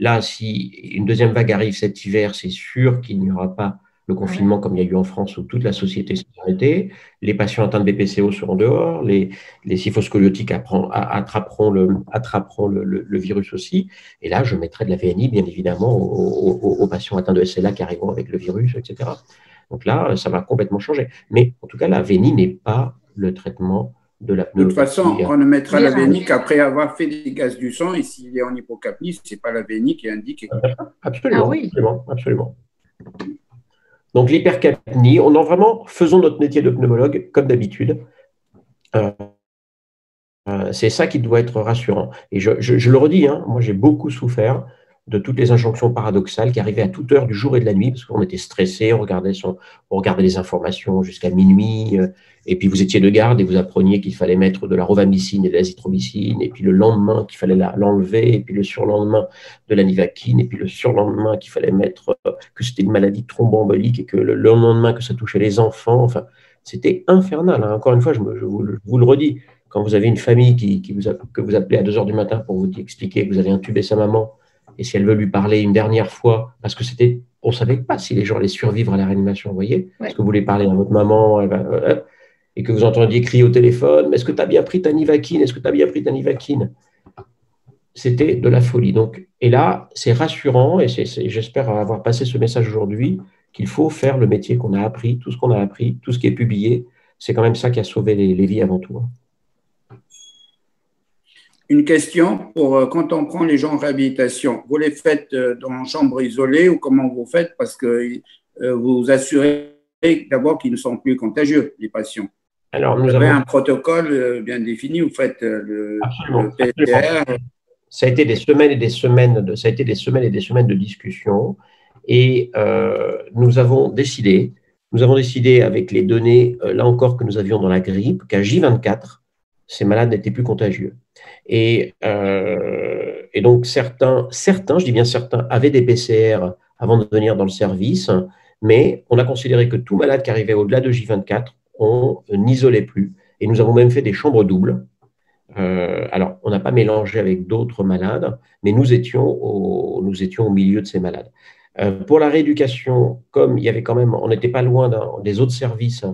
une deuxième vague arrive cet hiver, c'est sûr qu'il n'y aura pas le confinement comme il y a eu en France où toute la société s'est arrêtée, les patients atteints de BPCO seront dehors, les cyphoscoliotiques attraperont le virus aussi. Et là, je mettrai de la VNI, bien évidemment, aux patients atteints de SLA qui arriveront avec le virus, etc. Donc là, ça va complètement changer. Mais en tout cas, la VNI n'est pas le traitement de la pneumopathie. De toute façon, on ne mettra la VNI qu'après avoir fait des gaz du sang. Et s'il est en hypocapnie, ce n'est pas la VNI qui indique. Absolument, absolument. Donc, l'hypercapnie, faisons notre métier de pneumologue, comme d'habitude. C'est ça qui doit être rassurant. Et je le redis, moi, j'ai beaucoup souffert de toutes les injonctions paradoxales qui arrivaient à toute heure du jour et de la nuit, parce qu'on était stressé, on regardait les informations jusqu'à minuit, et puis vous étiez de garde et vous appreniez qu'il fallait mettre de la rovamycine et de l'azithromycine, et puis le lendemain qu'il fallait l'enlever, et puis le surlendemain de la nivaquine, et puis le surlendemain qu'il fallait mettre, que c'était une maladie thromboembolique, et que le lendemain que ça touchait les enfants, enfin, c'était infernal. Hein. Encore une fois, je vous le redis, quand vous avez une famille que vous appelez à 2 h du matin pour vous expliquer que vous allez intuber sa maman, et si elle veut lui parler une dernière fois, parce que c'était, on ne savait pas si les gens allaient survivre à la réanimation, vous voyez, parce que vous voulez parler à votre maman, elle va, et que vous entendiez crier au téléphone, est-ce que tu as bien pris ta Nivacine, est-ce que tu as bien pris ta Nivacine? C'était de la folie. Donc, et là, c'est rassurant, et j'espère avoir passé ce message aujourd'hui, qu'il faut faire le métier qu'on a appris, tout ce qu'on a appris, tout ce qui est publié. C'est quand même ça qui a sauvé les vies avant tout. Une question pour quand on prend les gens en réhabilitation, vous les faites dans chambre isolée ou comment vous faites? Parce que vous assurez d'abord qu'ils ne sont plus contagieux, les patients. Alors, nous avons un protocole bien défini, vous faites le PCR. Ça a été des semaines et des semaines de, discussions et nous avons décidé avec les données, là encore, que nous avions dans la grippe, qu'à J24, ces malades n'étaient plus contagieux. Et donc certains, je dis bien certains, avaient des PCR avant de venir dans le service, mais on a considéré que tout malade qui arrivait au-delà de J24, on n'isolait plus. Et nous avons même fait des chambres doubles. Alors, on n'a pas mélangé avec d'autres malades, mais nous étions au milieu de ces malades. Pour la rééducation, comme il y avait quand même, on n'était pas loin des autres services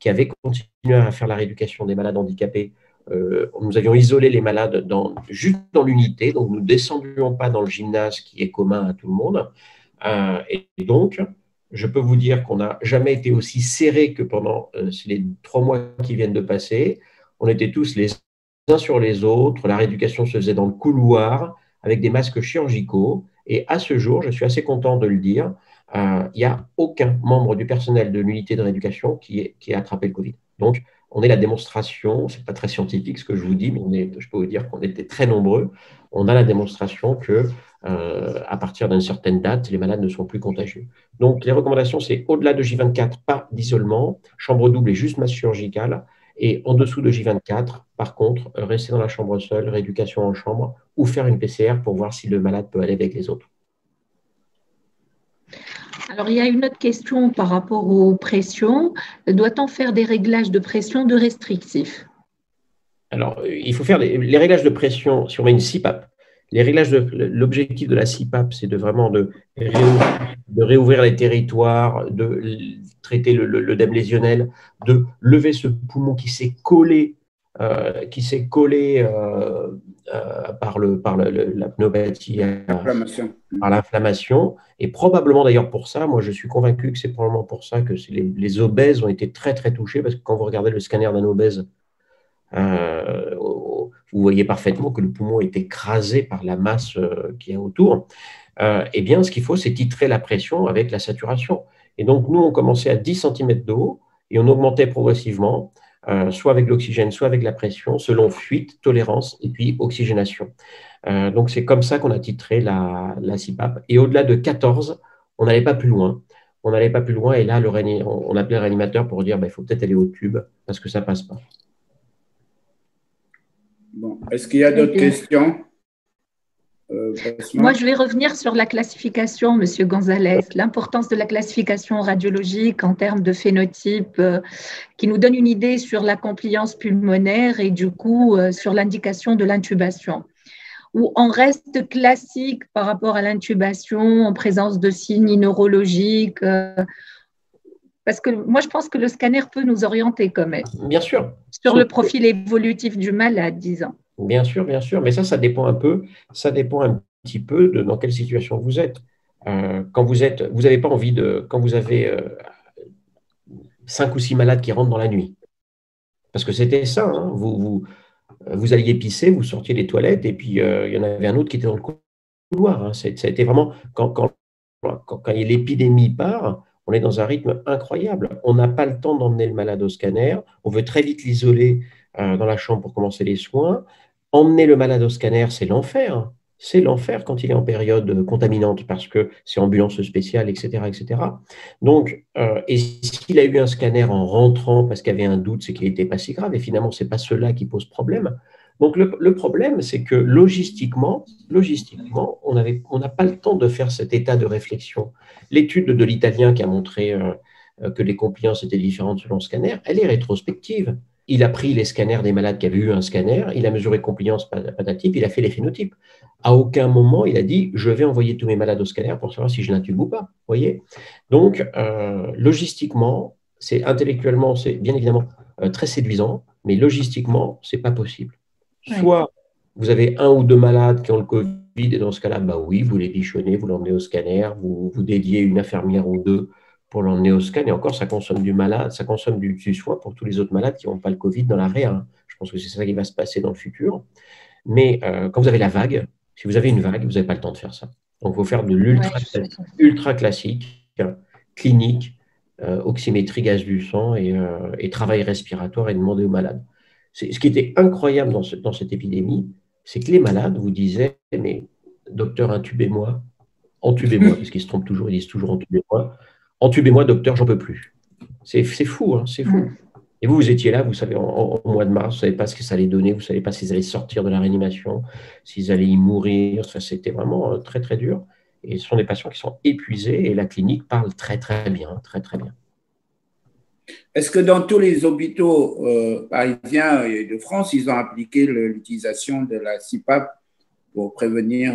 qui avaient continué à faire la rééducation des malades handicapés, nous avions isolé les malades juste dans l'unité, donc nous ne descendions pas dans le gymnase qui est commun à tout le monde. Et donc, je peux vous dire qu'on n'a jamais été aussi serré que pendant les 3 mois qui viennent de passer. On était tous les uns sur les autres, la rééducation se faisait dans le couloir avec des masques chirurgicaux et à ce jour, je suis assez content de le dire, il n'y a aucun membre du personnel de l'unité de rééducation qui a attrapé le Covid. Donc, on est la démonstration, ce n'est pas très scientifique ce que je vous dis, mais je peux vous dire qu'on était très nombreux, on a la démonstration que à partir d'une certaine date, les malades ne sont plus contagieux. Donc, les recommandations, c'est au-delà de J24, pas d'isolement, chambre double et juste masque chirurgical. Et en dessous de J24, par contre, rester dans la chambre seule, rééducation en chambre, ou faire une PCR pour voir si le malade peut aller avec les autres. Alors, il y a une autre question par rapport aux pressions. Doit-on faire des réglages de pression de restrictifs? Alors, il faut faire les réglages de pression si on met une CPAP. L'objectif de la CPAP, c'est de réouvrir les territoires, de traiter l'œdème lésionnel, de lever ce poumon qui s'est collé, par la pneumopathie, par l'inflammation. Et probablement d'ailleurs pour ça, moi je suis convaincu que c'est probablement pour ça que les obèses ont été très très touchés, parce que quand vous regardez le scanner d'un obèse, vous voyez parfaitement que le poumon est écrasé par la masse qui est autour, eh bien, ce qu'il faut, c'est titrer la pression avec la saturation. Et donc, nous, on commençait à 10 cm d'eau et on augmentait progressivement, soit avec l'oxygène, soit avec la pression, selon fuite, tolérance et puis oxygénation. Donc, c'est comme ça qu'on a titré la CPAP. Et au-delà de 14, on n'allait pas plus loin. On n'allait pas plus loin et là, on appelait le réanimateur pour dire bah, « il faut peut-être aller au tube parce que ça ne passe pas ». Bon. Est-ce qu'il y a d'autres questions? Moi, je vais revenir sur la classification, Monsieur Gonzalez, l'importance de la classification radiologique en termes de phénotype qui nous donne une idée sur la compliance pulmonaire et du coup sur l'indication de l'intubation. Où on reste classique par rapport à l'intubation en présence de signes neurologiques parce que moi, je pense que le scanner peut nous orienter quand même. Bien sûr. Sur le profil évolutif du malade, disons. Bien sûr, mais ça dépend un peu. Ça dépend un petit peu de dans quelle situation vous êtes. Quand vous êtes, vous n'avez pas envie de, quand vous avez 5 ou 6 malades qui rentrent dans la nuit, parce que c'était ça. Hein, vous alliez pisser, vous sortiez des toilettes et puis il y en avait un autre qui était dans le couloir. Hein, ça a été vraiment quand l'épidémie part. On est dans un rythme incroyable. On n'a pas le temps d'emmener le malade au scanner. On veut très vite l'isoler dans la chambre pour commencer les soins. Emmener le malade au scanner, c'est l'enfer. C'est l'enfer quand il est en période contaminante parce que c'est ambulance spéciale, etc. etc. Donc, et s'il a eu un scanner en rentrant parce qu'il y avait un doute, c'est qu'il n'était pas si grave. Et finalement, ce n'est pas cela qui pose problème. Donc, le problème, c'est que logistiquement, on n'a pas le temps de faire cet état de réflexion. L'étude de l'Italien qui a montré que les compliances étaient différentes selon le scanner, elle est rétrospective. Il a pris les scanners des malades qui avaient eu un scanner, il a mesuré compliance patatype, il a fait les phénotypes. À aucun moment, il a dit « je vais envoyer tous mes malades au scanner pour savoir si je l'intube ou pas ». Voyez. Donc, logistiquement, intellectuellement, c'est bien évidemment très séduisant, mais logistiquement, ce n'est pas possible. Soit vous avez un ou deux malades qui ont le Covid, et dans ce cas-là, bah oui, vous les bichonnez, vous l'emmenez au scanner, vous dédiez une infirmière ou deux pour l'emmener au scan, et encore, ça consomme du malade, ça consomme du soin pour tous les autres malades qui n'ont pas le Covid dans la réa. Je pense que c'est ça qui va se passer dans le futur. Mais quand vous avez la vague, si vous avez une vague, vous n'avez pas le temps de faire ça. Donc, il faut faire de l'ultra classique, clinique, oxymétrie, gaz du sang et travail respiratoire et demander aux malades. Ce qui était incroyable dans cette épidémie, c'est que les malades vous disaient « mais docteur, intubez-moi, entubez-moi », parce qu'ils se trompent toujours, ils disent toujours « entubez-moi ». Entubez-moi, docteur, j'en peux plus. C'est fou, hein, c'est fou. Et vous étiez là, vous savez, au mois de mars, vous ne savez pas ce que ça allait donner, vous ne savez pas s'ils allaient sortir de la réanimation, s'ils allaient y mourir. Enfin, c'était vraiment très, très dur. Et ce sont des patients qui sont épuisés et la clinique parle très, très bien, très, très bien. Est-ce que dans tous les hôpitaux parisiens et de France, ils ont appliqué l'utilisation de la CPAP pour prévenir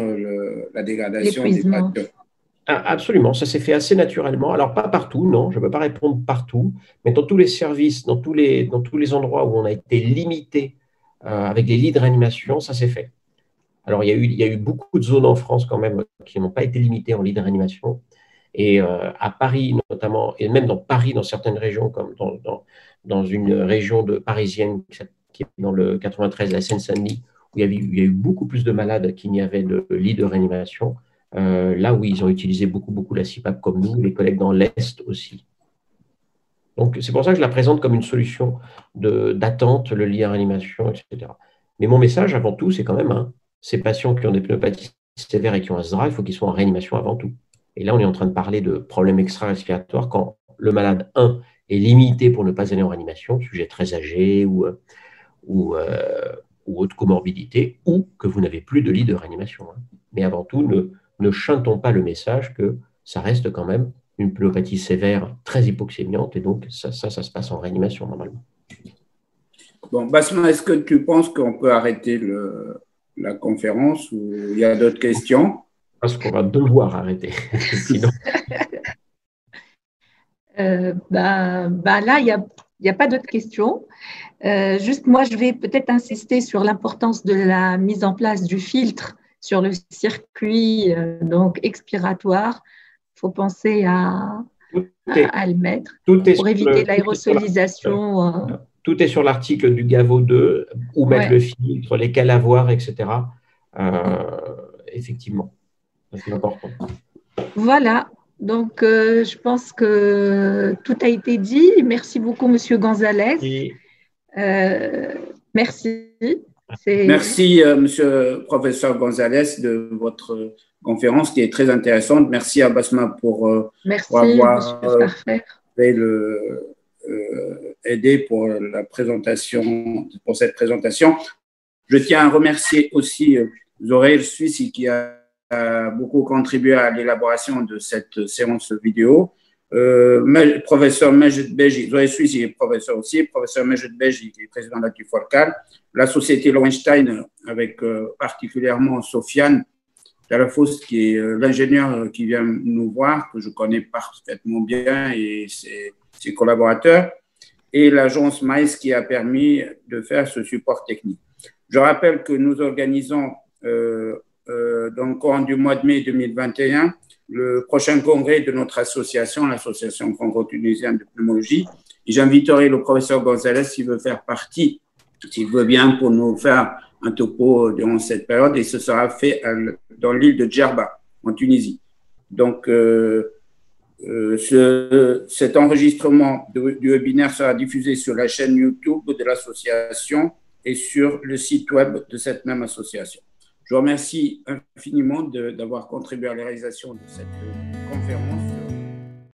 la dégradation des patients? Ah, absolument, ça s'est fait assez naturellement. Alors, pas partout, non, je ne peux pas répondre partout, mais dans tous les services, dans tous les endroits où on a été limité avec les lits de réanimation, ça s'est fait. Alors, il y a eu beaucoup de zones en France quand même qui n'ont pas été limitées en lits de réanimation. Et à Paris notamment, et même dans Paris, dans certaines régions, comme dans une région parisienne qui est dans le 93, la Seine-Saint-Denis, où il y a eu beaucoup plus de malades qu'il n'y avait de lits de réanimation. Là, oui, ils ont utilisé beaucoup, beaucoup la CPAP comme nous, les collègues dans l'Est aussi. Donc, c'est pour ça que je la présente comme une solution d'attente, le lien réanimation, etc. Mais mon message, avant tout, c'est quand même, ces patients qui ont des pneumopathies sévères et qui ont un SDRA, il faut qu'ils soient en réanimation avant tout. Et là, on est en train de parler de problèmes extra-respiratoires quand le malade, est limité pour ne pas aller en réanimation, sujet très âgé ou autre comorbidité, ou que vous n'avez plus de lit de réanimation. Mais avant tout, ne chantons pas le message que ça reste quand même une pneumopathie sévère, très hypoxémiante, et donc ça se passe en réanimation normalement. Bon, Basma, est-ce que tu penses qu'on peut arrêter la conférence ou il y a d'autres questions? Parce qu'on va devoir arrêter, sinon. Là, il n'y a pas d'autres questions. Juste, moi, je vais peut-être insister sur l'importance de la mise en place du filtre sur le circuit donc expiratoire. Il faut penser à le mettre pour éviter l'aérosolisation. Tout est sur l'article du GAVO2, où mettre le filtre, lesquels avoir, etc. Effectivement, c'est important. Voilà, donc je pense que tout a été dit. Merci beaucoup, Monsieur Gonzalez. Merci. Merci, Monsieur Professeur Gonzalez, de votre conférence qui est très intéressante. Merci à Basma pour avoir aidé pour cette présentation. Je tiens à remercier aussi Zoraïl Suisse qui a beaucoup contribué à l'élaboration de cette séance vidéo. Professeur Mejet Beji, Zoé Suisse est professeur aussi, professeur Mejet Beji qui est président de l'ATUFORCAL, la société Löwenstein avec particulièrement Sofiane Talafos qui est l'ingénieur qui vient nous voir, que je connais parfaitement bien, et ses collaborateurs, et l'agence Maïs qui a permis de faire ce support technique. Je rappelle que nous organisons dans le courant du mois de mai 2021 le prochain congrès de notre association, l'association franco-tunisienne de pneumologie. J'inviterai le professeur Gonzalez s'il veut faire partie, s'il veut bien, pour nous faire un topo durant cette période, et ce sera fait dans l'île de Djerba, en Tunisie. Donc, cet enregistrement du webinaire sera diffusé sur la chaîne YouTube de l'association et sur le site web de cette même association. Je vous remercie infiniment d'avoir contribué à la réalisation de cette conférence.